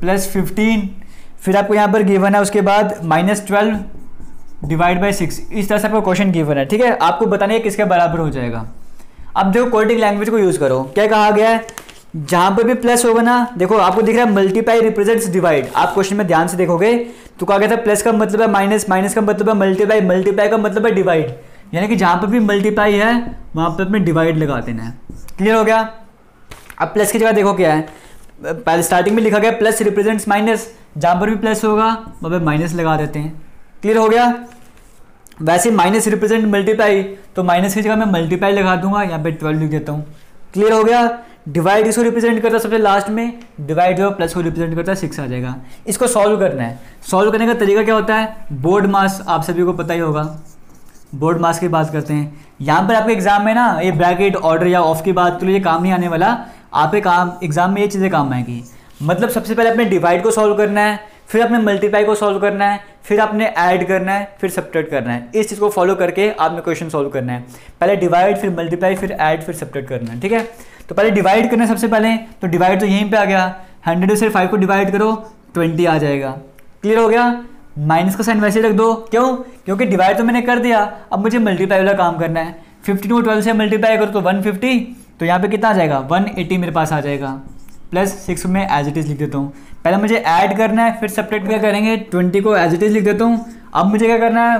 plus fifteen, फिर आपको यहाँ पर गिवन है उसके बाद minus twelve divide by six, इस तरह से आपका क्वेश्चन गिवन है। ठीक है, आपको बताना है किसके बराबर हो जाएगा। अब देखो कोडिंग लैंग्वेज को यूज़ करो, क्या कहा गया है, जहां पर भी प्लस होगा ना, देखो आपको दिख रहा है मल्टीप्लाई रिप्रेजेंट्स डिवाइड, आप क्वेश्चन में ध्यान से देखोगे तो क्या कहता है प्लस का मतलब है माइनस, माइनस का मतलब है मल्टीप्लाई, मल्टीप्लाई का मतलब है डिवाइड, यानी कि जहां पर भी मल्टीप्लाई है वहां पर अपने डिवाइड लगा देना है। क्लियर हो गया। अब प्लस की जगह देखो क्या है, पहले स्टार्टिंग में लिखा गया प्लस रिप्रेजेंट्स माइनस, जहां पर भी प्लस होगा वहां पर माइनस लगा देते हैं। क्लियर हो गया। वैसे माइनस रिप्रेजेंट मल्टीप्लाई, तो माइनस की जगह मैं मल्टीप्लाई लगा दूंगा, यहाँ पे ट्वेल्व लिख देता हूँ। क्लियर हो गया। डिवाइड इसको रिप्रेजेंट करता है सबसे लास्ट में, डिवाइड जो प्लस को रिप्रेजेंट करता है सिक्स आ जाएगा। इसको सॉल्व करना है। सॉल्व करने का तरीका क्या होता है, बोर्ड मास आप सभी को पता ही होगा। बोर्ड मास की बात करते हैं, यहाँ पर आपके एग्जाम में ना ये ब्रैकेट ऑर्डर या ऑफ की बात के लिए काम नहीं आने वाला, आपके काम एग्जाम में ये चीज़ें काम आएंगी। मतलब सबसे पहले अपने डिवाइड को सॉल्व करना है, फिर आपने मल्टीप्लाई को सॉल्व करना है, फिर आपने ऐड करना है, फिर सब्ट्रैक्ट करना है। इस चीज़ को फॉलो करके आपने क्वेश्चन सॉल्व करना है। पहले डिवाइड, फिर मल्टीप्लाई, फिर ऐड, फिर सब्ट्रैक्ट करना है। ठीक है, तो पहले डिवाइड करना है सबसे पहले, तो डिवाइड तो यहीं पे आ गया। हंड्रेड से फाइव को डिवाइड करो, ट्वेंटी आ जाएगा। क्लियर हो गया। माइनस का साइन वैसे रख दो, क्यों, क्योंकि डिवाइड तो मैंने कर दिया, अब मुझे मल्टीप्लाई वाला काम करना है। फिफ्टीन को ट्वेल्व से मल्टीप्लाई करो तो वन फिफ्टी, तो यहाँ पर कितना आ जाएगा, वन एटी मेरे पास आ जाएगा। प्लस सिक्स में एज इट इज़ लिख देता हूँ। पहले मुझे ऐड करना है, फिर सब्ट्रैक्ट क्या करेंगे, ट्वेंटी को एज इट इज़ लिख देता हूँ। अब मुझे क्या करना है,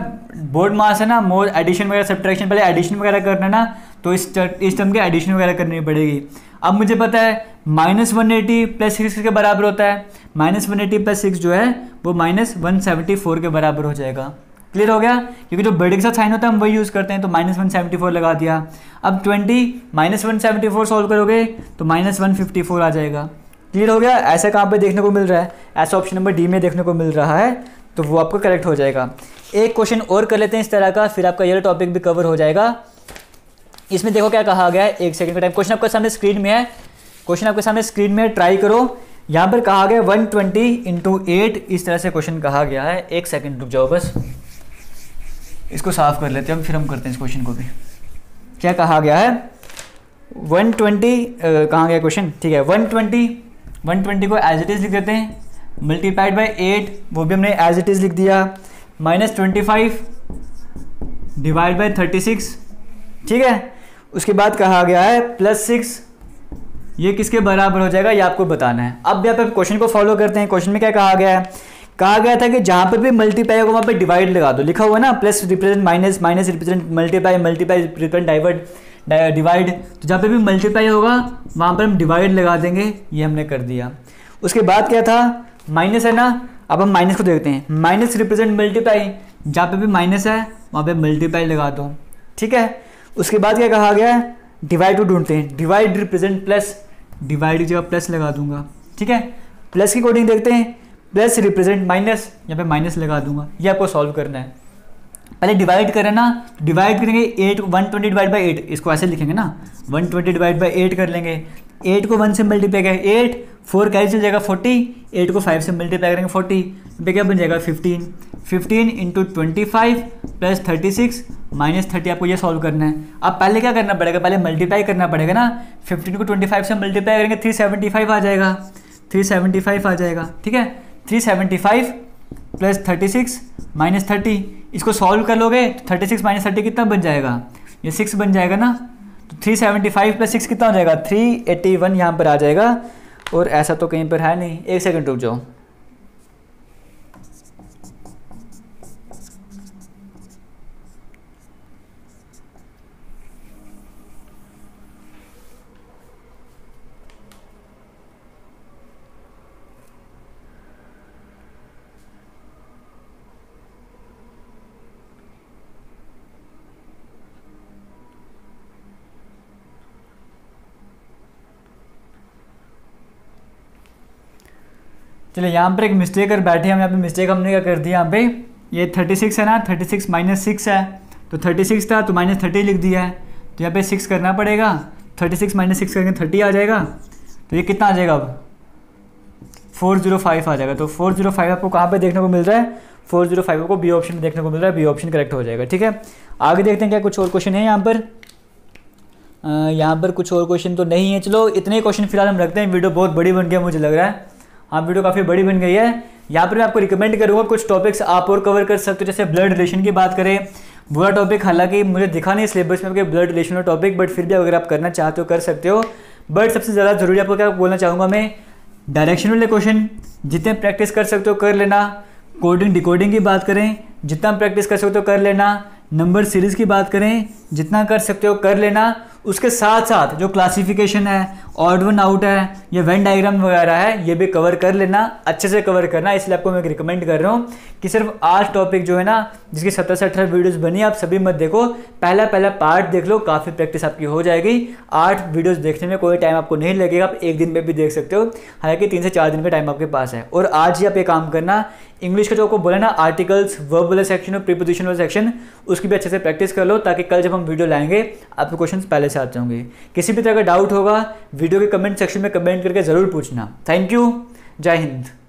बोर्ड मास है ना, मोर एडिशन वगैरह सब्ट्रैक्शन, पहले एडिशन वगैरह करना है ना, तो इस इस टर्म के एडिशन वगैरह करनी पड़ेगी। अब मुझे पता है minus one eighty plus six के बराबर होता है, minus one eighty plus six जो है वो माइनस वन सेवेंटी फोर के बराबर हो जाएगा। क्लियर हो गया, क्योंकि जो बड़े के साथ साइन होता है हम वही यूज़ करते हैं, तो माइनस वन सेवेंटी फोर लगा दिया। अब twenty minus one seventy four solve करोगे तो माइनस वन फिफ्टी फोर आ जाएगा। क्लियर हो गया। ऐसा कहाँ पे देखने को मिल रहा है, ऐसा ऑप्शन नंबर डी में देखने को मिल रहा है, तो वो आपको करेक्ट हो जाएगा। एक क्वेश्चन और कर लेते हैं इस तरह का, फिर आपका ये टॉपिक भी कवर हो जाएगा। इसमें देखो क्या कहा गया है, एक सेकेंड का टाइम। क्वेश्चन आपके सामने स्क्रीन में है, क्वेश्चन आपके सामने स्क्रीन में, ट्राई करो। यहाँ पर कहा गया वन ट्वेंटी इंटू एट, इस तरह से क्वेश्चन कहा गया है। एक सेकेंड रुक जाओ बस, इसको साफ कर लेते हैं, फिर हम करते हैं इस क्वेश्चन को भी। क्या कहा गया है, वन ट्वेंटी कहाँ गया क्वेश्चन, ठीक है। वन ट्वेंटी वन ट्वेंटी को एज इट इज़ लिख देते हैं, मल्टीप्लाइड बाई एट, वो भी हमने एज इट इज़ लिख दिया। Minus twenty five divide by thirty six, ठीक है। उसके बाद कहा गया है प्लस सिक्स, ये किसके बराबर हो जाएगा, ये आपको बताना है। अब यहाँ पर क्वेश्चन को फॉलो करते हैं। क्वेश्चन में क्या कहा गया है, कहा गया था कि जहाँ पर भी मल्टीप्लाई होगा वहाँ पर डिवाइड लगा दो। लिखा हुआ ना, plus represent minus, minus represent multiply, multiply represent divert divide, तो जहाँ पे भी मल्टीप्लाई होगा वहाँ पर हम डिवाइड लगा देंगे, ये हमने कर दिया। उसके बाद क्या था, माइनस है ना, अब हम माइनस को देखते हैं। माइनस रिप्रेजेंट मल्टीप्लाई, जहाँ पर भी माइनस है वहाँ पर मल्टीप्लाई लगा दो, ठीक है। उसके बाद क्या कहा गया, डिवाइड को ढूंढते हैं। डिवाइड रिप्रेजेंट प्लस, डिवाइड की जगह प्लस लगा दूंगा, ठीक है। प्लस की कोडिंग देखते हैं, प्लस रिप्रेजेंट माइनस, यहाँ पे माइनस लगा दूंगा। ये आपको सॉल्व करना है। पहले डिवाइड करें ना, डिवाइड करेंगे eight, one twenty divide by eight, इसको ऐसे लिखेंगे ना, one twenty divide by eight कर लेंगे। एट को वन से मल्टीप्लाई करेंगे एट, फोर का चल जाएगा फोर्टी, एट को फाइव से मल्टीप्लाई करेंगे फोर्टी, तो क्या बन जाएगा fifteen. Fifteen into twenty five plus thirty six minus thirty, आपको ये सॉल्व करना है। अब पहले क्या करना पड़ेगा, पहले मल्टीप्लाई करना पड़ेगा ना। फिफ्टीन को ट्वेंटी फाइव से मल्टीप्लाई करेंगे थ्री सेवेंटी फाइव आ जाएगा, थ्री सेवेंटी फाइव आ जाएगा, ठीक है। Three seventy five plus thirty six minus thirty, इसको सॉल्व कर लोगे तो थर्टी सिक्स माइनस थर्टी कितना बन जाएगा, ये सिक्स बन जाएगा ना। तो three seventy five plus six कितना हो जाएगा, थ्री एटी वन यहाँ पर आ जाएगा। और ऐसा तो कहीं पर है नहीं, एक सेकंड रुक जाओ। चलो यहाँ पर एक मिस्टेक कर बैठे हम, यहाँ पे मिस्टेक हमने क्या कर दिया, यहाँ पे ये थर्टी सिक्स है ना, थर्टी सिक्स माइनस सिक्स है, तो थर्टी सिक्स था तो माइनस थर्टी लिख दिया है, तो यहाँ पे सिक्स करना पड़ेगा। थर्टी सिक्स माइनस सिक्स करेंगे थर्टी आ जाएगा, तो ये कितना आ जाएगा, अब फोर जीरो फाइव आ जाएगा। तो फोर जीरो फाइव आपको कहाँ पे देखने को मिल रहा है, फोर जीरो फाइव आपको बी ऑप्शन में देखने को मिल रहा है, बी ऑप्शन करेक्ट हो जाएगा, ठीक है। आगे देखते हैं क्या कुछ और क्वेश्चन है यहाँ पर, यहाँ पर कुछ और क्वेश्चन तो नहीं है। चलो इतने क्वेश्चन फिलहाल हम रखते हैं, वीडियो बहुत बड़ी बन गया मुझे लग रहा है। हाँ, वीडियो काफ़ी बड़ी बन गई है। यहाँ पर मैं आपको रिकमेंड करूँगा कुछ टॉपिक्स आप और कवर कर सकते हो, जैसे ब्लड रिलेशन की बात करें, बुरा टॉपिक, हालांकि मुझे दिखा नहीं सिलेबस में कि ब्लड रिलेशन का टॉपिक, बट फिर भी अगर आप करना चाहते हो कर सकते हो। बट सबसे ज़्यादा ज़रूरी आपको क्या बोलना चाहूँगा मैं, डायरेक्शन वाले क्वेश्चन जितने प्रैक्टिस कर सकते हो कर लेना। कोडिंग डिकोडिंग की बात करें, जितना प्रैक्टिस कर सकते हो कर लेना। नंबर सीरीज़ की बात करें, जितना कर सकते हो कर लेना। उसके साथ साथ जो क्लासिफिकेशन है, ऑड वन आउट है, ये वेन डायग्राम वगैरह है, ये भी कवर कर लेना, अच्छे से कवर करना। इसलिए आपको मैं रिकमेंड कर रहा हूँ कि सिर्फ आज टॉपिक जो है ना, जिसकी सत्रह से अठारह वीडियोज़ बनी, आप सभी मत देखो, पहला पहला पार्ट देख लो, काफ़ी प्रैक्टिस आपकी हो जाएगी। आठ वीडियोज़ देखने में कोई टाइम आपको नहीं लगेगा, आप एक दिन में भी देख सकते हो, हालांकि तीन से चार दिन का टाइम आपके पास है। और आज ही आप ये काम करना, इंग्लिश का जो आपको बोला ना आर्टिकल्स, वर्ब वाला सेक्शन और प्रीपोजिशन वाला सेक्शन, उसकी भी अच्छे से प्रैक्टिस कर लो, ताकि कल जब हम वीडियो लाएंगे आपके क्वेश्चन पहले से आ जाएंगे। किसी भी तरह का डाउट होगा वीडियो के कमेंट सेक्शन में कमेंट करके ज़रूर पूछना। थैंक यू, जय हिंद।